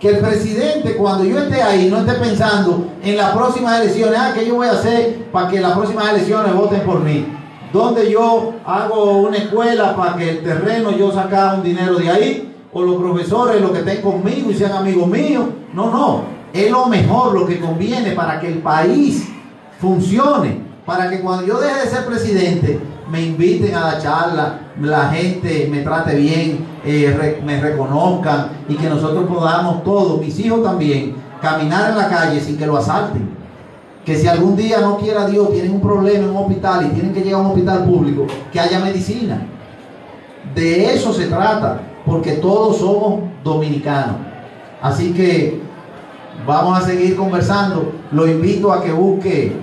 que el presidente cuando yo esté ahí no esté pensando en las próximas elecciones, ah, ¿qué yo voy a hacer para que las próximas elecciones voten por mí? ¿Dónde yo hago una escuela para que el terreno yo saca un dinero de ahí? O los profesores, los que estén conmigo y sean amigos míos, no, no. Es lo mejor, lo que conviene para que el país funcione, para que cuando yo deje de ser presidente me inviten a la charla, la gente me trate bien, eh, re, me reconozcan y que nosotros podamos todos, mis hijos también, caminar en la calle sin que lo asalten. Que si algún día, no quiera Dios, tienen un problema en un hospital y tienen que llegar a un hospital público, que haya medicina. De eso se trata, porque todos somos dominicanos. Así que vamos a seguir conversando. Lo invito a que busque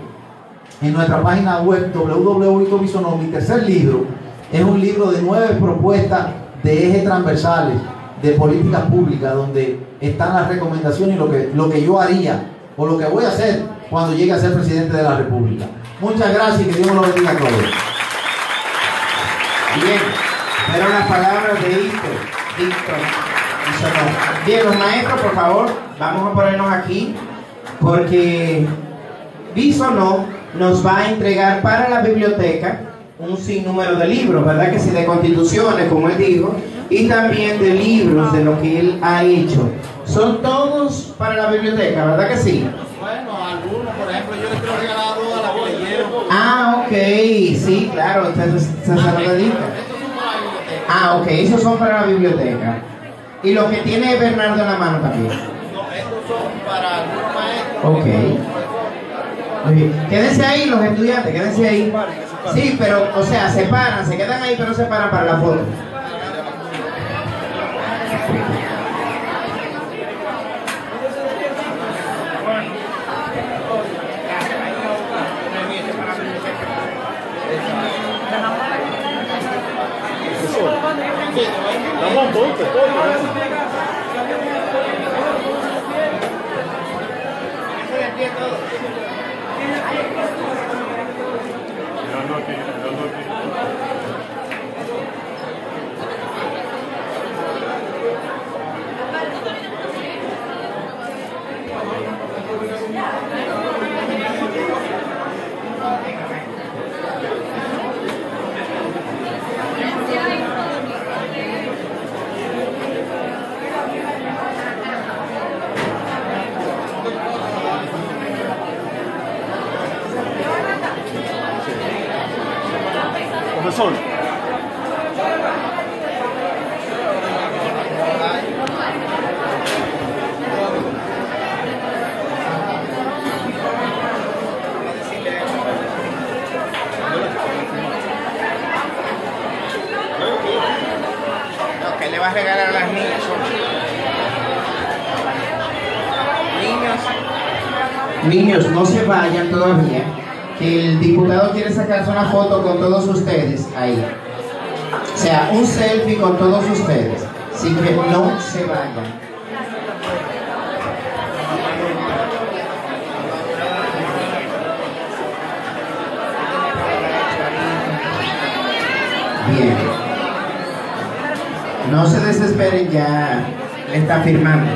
en nuestra página web doble u doble u doble u punto ito bisono. Mi tercer libro es un libro de nueve propuestas de ejes transversales de políticas públicas, donde están las recomendaciones y lo que, lo que yo haría o lo que voy a hacer cuando llegue a ser presidente de la República. Muchas gracias y que Dios me lo bendiga a todos. Bien, pero las palabras de Ito Bisono. Bien, los maestros, por favor, vamos a ponernos aquí porque Bisono nos va a entregar para la biblioteca un sinnúmero de libros, ¿verdad? Que sí, de constituciones, como él dijo, y también de libros de lo que él ha hecho. Son todos para la biblioteca, ¿verdad que sí? Bueno, algunos, por ejemplo, yo les quiero regalar dos a la bolillera. Ah, ok, sí, claro, usted es sacerdotista. Ah, ok, esos son para la biblioteca. Y los que tiene Bernardo en la mano también. No, estos son para algunos maestros. Ok. Muy bien. Quédense ahí los estudiantes, quédense ahí. Sí, pero, o sea, se paran, se quedan ahí, pero se paran para la foto. Niños, no se vayan todavía, que el diputado quiere sacarse una foto con todos ustedes ahí. O sea, un selfie con todos ustedes. Así que no se vayan. Bien. No se desesperen, ya le están firmando.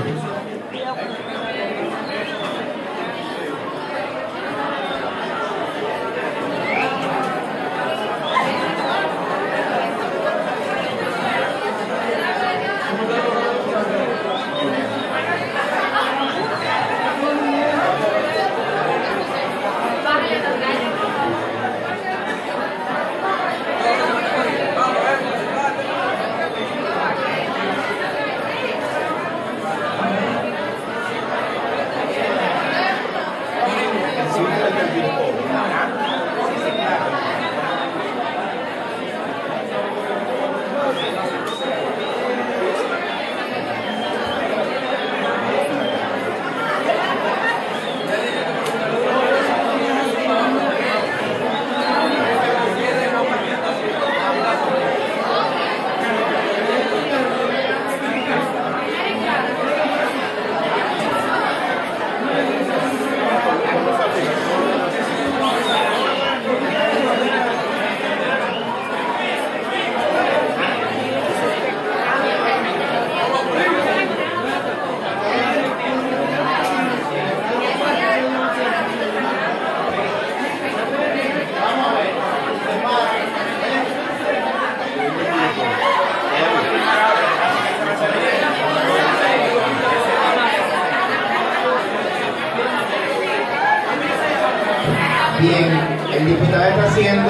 Bien, el diputado está haciendo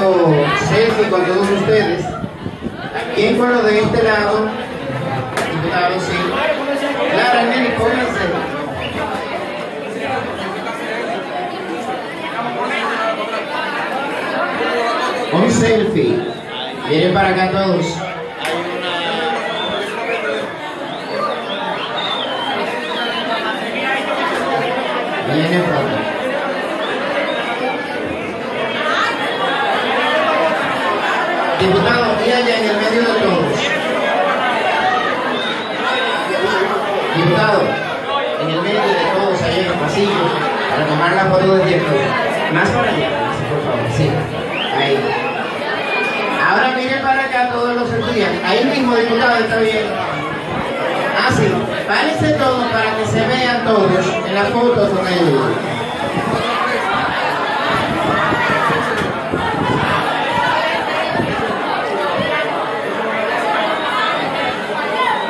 selfie con todos ustedes. ¿Quién fue lo de este lado? El diputado, sí. Claro, Nelly, pónganse. Un selfie. Vienen para acá todos. Vienen para acá. Diputado, y allá en el medio de todos. Diputado, en el medio de todos, allá en el pasillo, para tomar la foto de tiempo. Más para allá, por favor, sí. Ahí. Ahora miren para acá todos los estudiantes. Ahí mismo, diputado, está bien. Ah, sí. Párense todos para que se vean todos en la foto con ellos.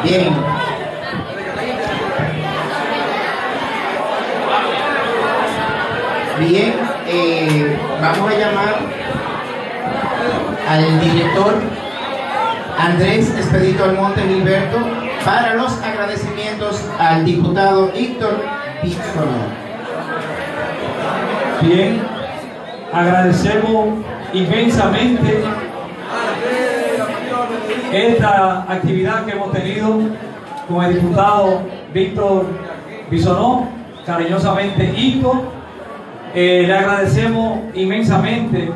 Bien. Bien. Eh, vamos a llamar al director Andrés Expedito Almonte Gilberto para los agradecimientos al diputado Ito Bisono. Bien, agradecemos inmensamente esta actividad que hemos tenido con el diputado Víctor Bisono, cariñosamente Ito. Eh, le agradecemos inmensamente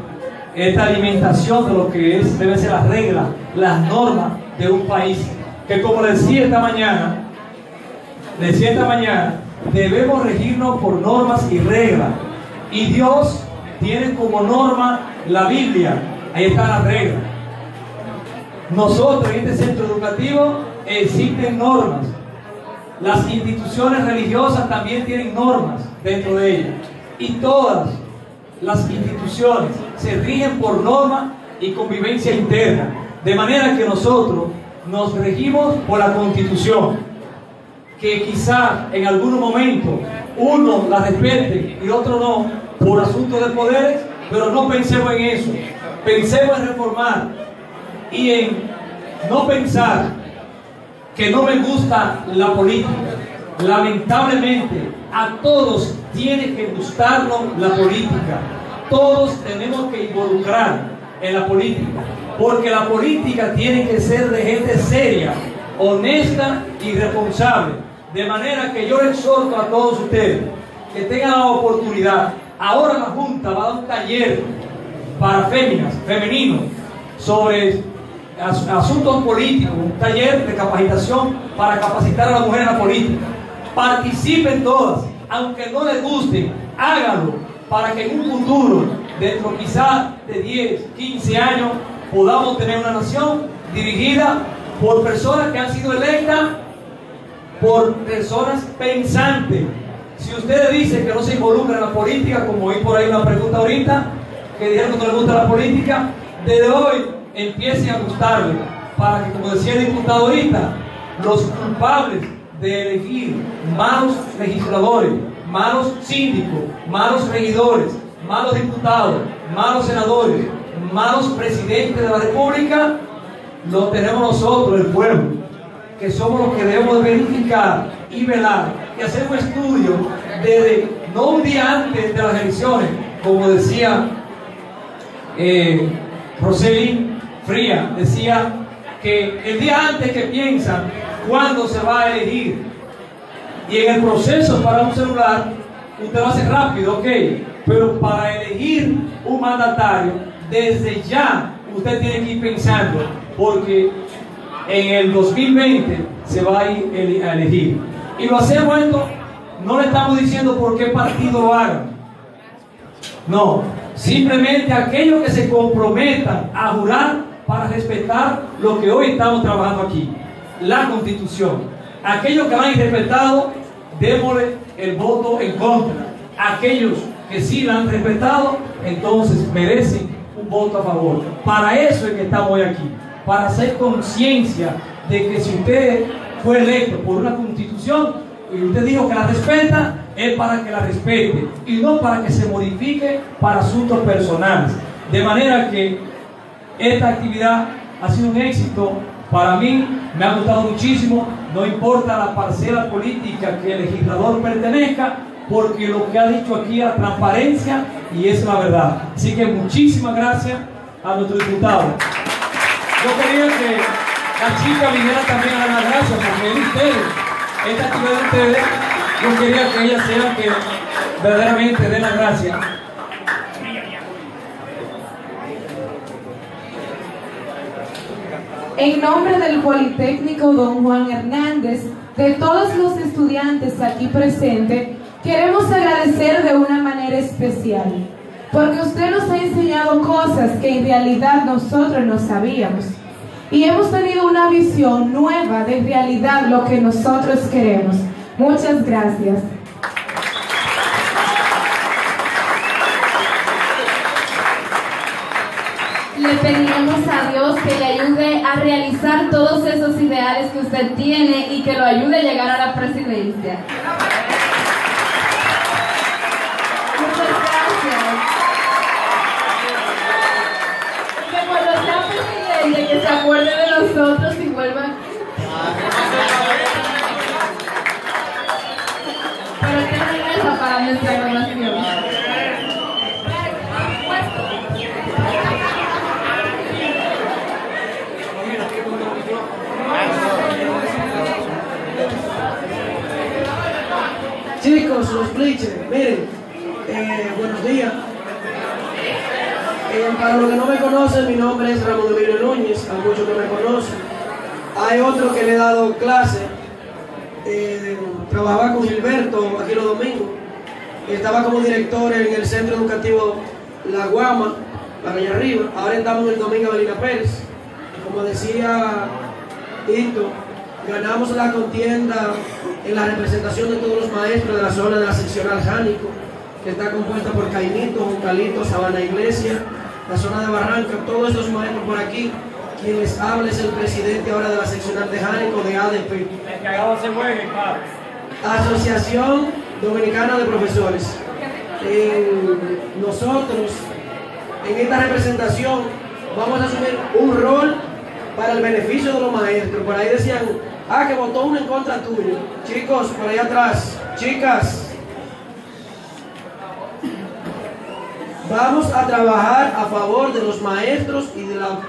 esta alimentación de lo que es, debe ser las reglas, las normas de un país, que como les decía esta mañana, les decía esta mañana, debemos regirnos por normas y reglas, y Dios tiene como norma la Biblia, ahí están las reglas. Nosotros en este centro educativo existen normas, las instituciones religiosas también tienen normas dentro de ellas, y todas las instituciones se rigen por norma y convivencia interna, de manera que nosotros nos regimos por la Constitución, que quizás en algún momento uno la respete y otro no, por asuntos de poderes, pero no pensemos en eso, pensemos en reformar y en no pensar que no me gusta la política. Lamentablemente a todos tiene que gustarnos la política, todos tenemos que involucrar en la política, porque la política tiene que ser de gente seria, honesta y responsable, de manera que yo exhorto a todos ustedes que tengan la oportunidad. Ahora la Junta va a dar un taller para féminas, femeninos, sobre as asuntos políticos, un taller de capacitación para capacitar a la mujer en la política. Participen todas, aunque no les guste, háganlo, para que en un futuro, dentro quizás de diez, quince años, podamos tener una nación dirigida por personas que han sido electas, por personas pensantes. Si ustedes dicen que no se involucran en la política, como hoy por ahí una pregunta ahorita, que dijeron que no les gusta la política, desde hoy empiecen a gustarle, para que, como decía el diputado ahorita, los culpables de elegir malos legisladores, malos síndicos, malos regidores, malos diputados, malos senadores, malos presidentes de la República, lo tenemos nosotros, el pueblo, que somos los que debemos verificar y velar, y hacer un estudio desde, no un día antes de las elecciones, como decía eh, Roselín Fría, decía que el día antes que piensan cuándo se va a elegir, y en el proceso para un celular usted lo hace rápido, ok, pero para elegir un mandatario desde ya usted tiene que ir pensando, porque en el dos mil veinte se va a, ir a elegir, y lo hacemos esto, no le estamos diciendo por qué partido lo hagan, no, simplemente aquellos que se comprometan a jurar para respetar lo que hoy estamos trabajando aquí, la Constitución. Aquellos que la han respetado, démosle el voto en contra. Aquellos que sí la han respetado, entonces merecen un voto a favor. Para eso es que estamos hoy aquí, para hacer conciencia de que si usted fue electo por una Constitución y usted dijo que la respeta, es para que la respete y no para que se modifique para asuntos personales. De manera que esta actividad ha sido un éxito para mí, me ha gustado muchísimo, no importa la parcela política que el legislador pertenezca, porque lo que ha dicho aquí es la transparencia y es la verdad. Así que muchísimas gracias a nuestro diputado. Yo quería que la chica viniera también a dar las gracias, porque es ustedes, esta actividad de ustedes, yo quería que ella sea que verdaderamente dé las gracias. En nombre del Politécnico Don Juan Hernández, de todos los estudiantes aquí presentes, queremos agradecer de una manera especial, porque usted nos ha enseñado cosas que en realidad nosotros no sabíamos, y hemos tenido una visión nueva de realidad lo que nosotros queremos. Muchas gracias. Le pediremos a Dios que le ayude a realizar todos esos ideales que usted tiene y que lo ayude a llegar a la presidencia. Muchas gracias. Que cuando sea presidente, que se acuerde de nosotros y vuelva aquí. Pero que regresa para nuestra evaluación. Chicos, los bleachers, miren, eh, buenos días. Eh, para los que no me conocen, mi nombre es Ramón Emilio Núñez, a muchos que me conocen. Hay otro que le he dado clase, eh, trabajaba con Gilberto aquí los domingos. Estaba como director en el centro educativo La Guama, La Bella Arriba. Ahora estamos en el domingo Avelina Pérez. Como decía Ito, ganamos la contienda en la representación de todos los maestros de la zona de la seccional Jánico, que está compuesta por Cainito, Juncalito, Sabana Iglesia, la zona de Barranca, todos estos maestros por aquí. Quien les habla es el presidente ahora de la seccional de Jánico, de A D P. El cagado se mueve, papá. Asociación Dominicana de Profesores. En nosotros, en esta representación, vamos a asumir un rol para el beneficio de los maestros. Por ahí decían, ah, que votó uno en contra tuyo. Chicos, por ahí atrás, chicas, vamos a trabajar a favor de los maestros y de la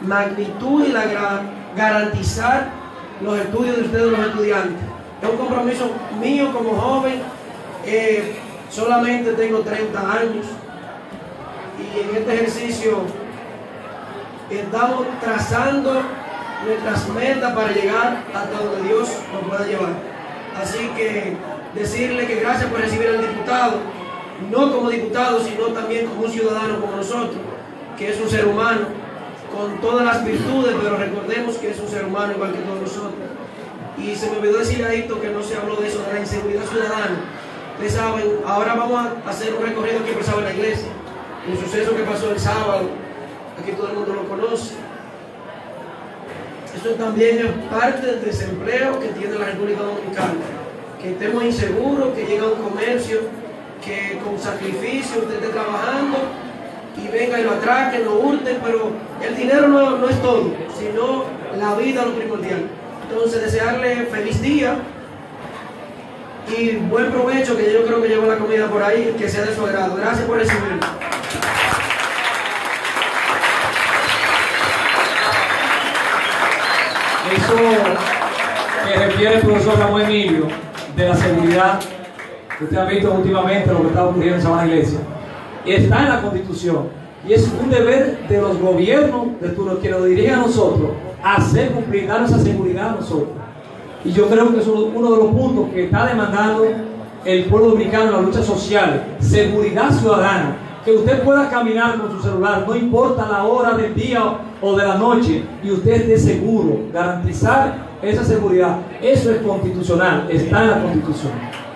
magnitud y la garantizar los estudios de ustedes, los estudiantes. Es un compromiso mío como joven, eh, solamente tengo treinta años y en este ejercicio estamos trazando nuestras metas para llegar hasta donde Dios nos pueda llevar. Así que decirle que gracias por recibir al diputado, no como diputado, sino también como un ciudadano como nosotros, que es un ser humano, con todas las virtudes, pero recordemos que es un ser humano igual que todos nosotros. Y se me olvidó decir a Ito que no se habló de eso, de la inseguridad ciudadana. Ustedes saben, ahora vamos a hacer un recorrido que pasaba en la iglesia, el suceso que pasó el sábado, aquí todo el mundo lo conoce. Eso también es parte del desempleo que tiene la República Dominicana. Que estemos inseguros, que llegue a un comercio, que con sacrificio usted esté trabajando y venga y lo atraque, lo hurte, pero el dinero no, no es todo, sino la vida lo primordial. Entonces, desearle feliz día y buen provecho, que yo creo que llevo la comida por ahí, que sea de su agrado. Gracias por recibirme. Eso que refiere el profesor Ramón Emilio de la seguridad que usted ha visto últimamente, lo que está ocurriendo en Sabana Iglesia, está en la Constitución y es un deber de los gobiernos de turno que nos dirigen a nosotros hacer cumplir, dar esa seguridad a nosotros. Y yo creo que es uno de los puntos que está demandando el pueblo dominicano en la lucha social: seguridad ciudadana, que usted pueda caminar con su celular, no importa la hora del día o de la noche, y usted esté seguro. Garantizar esa seguridad, eso es constitucional, está en la Constitución.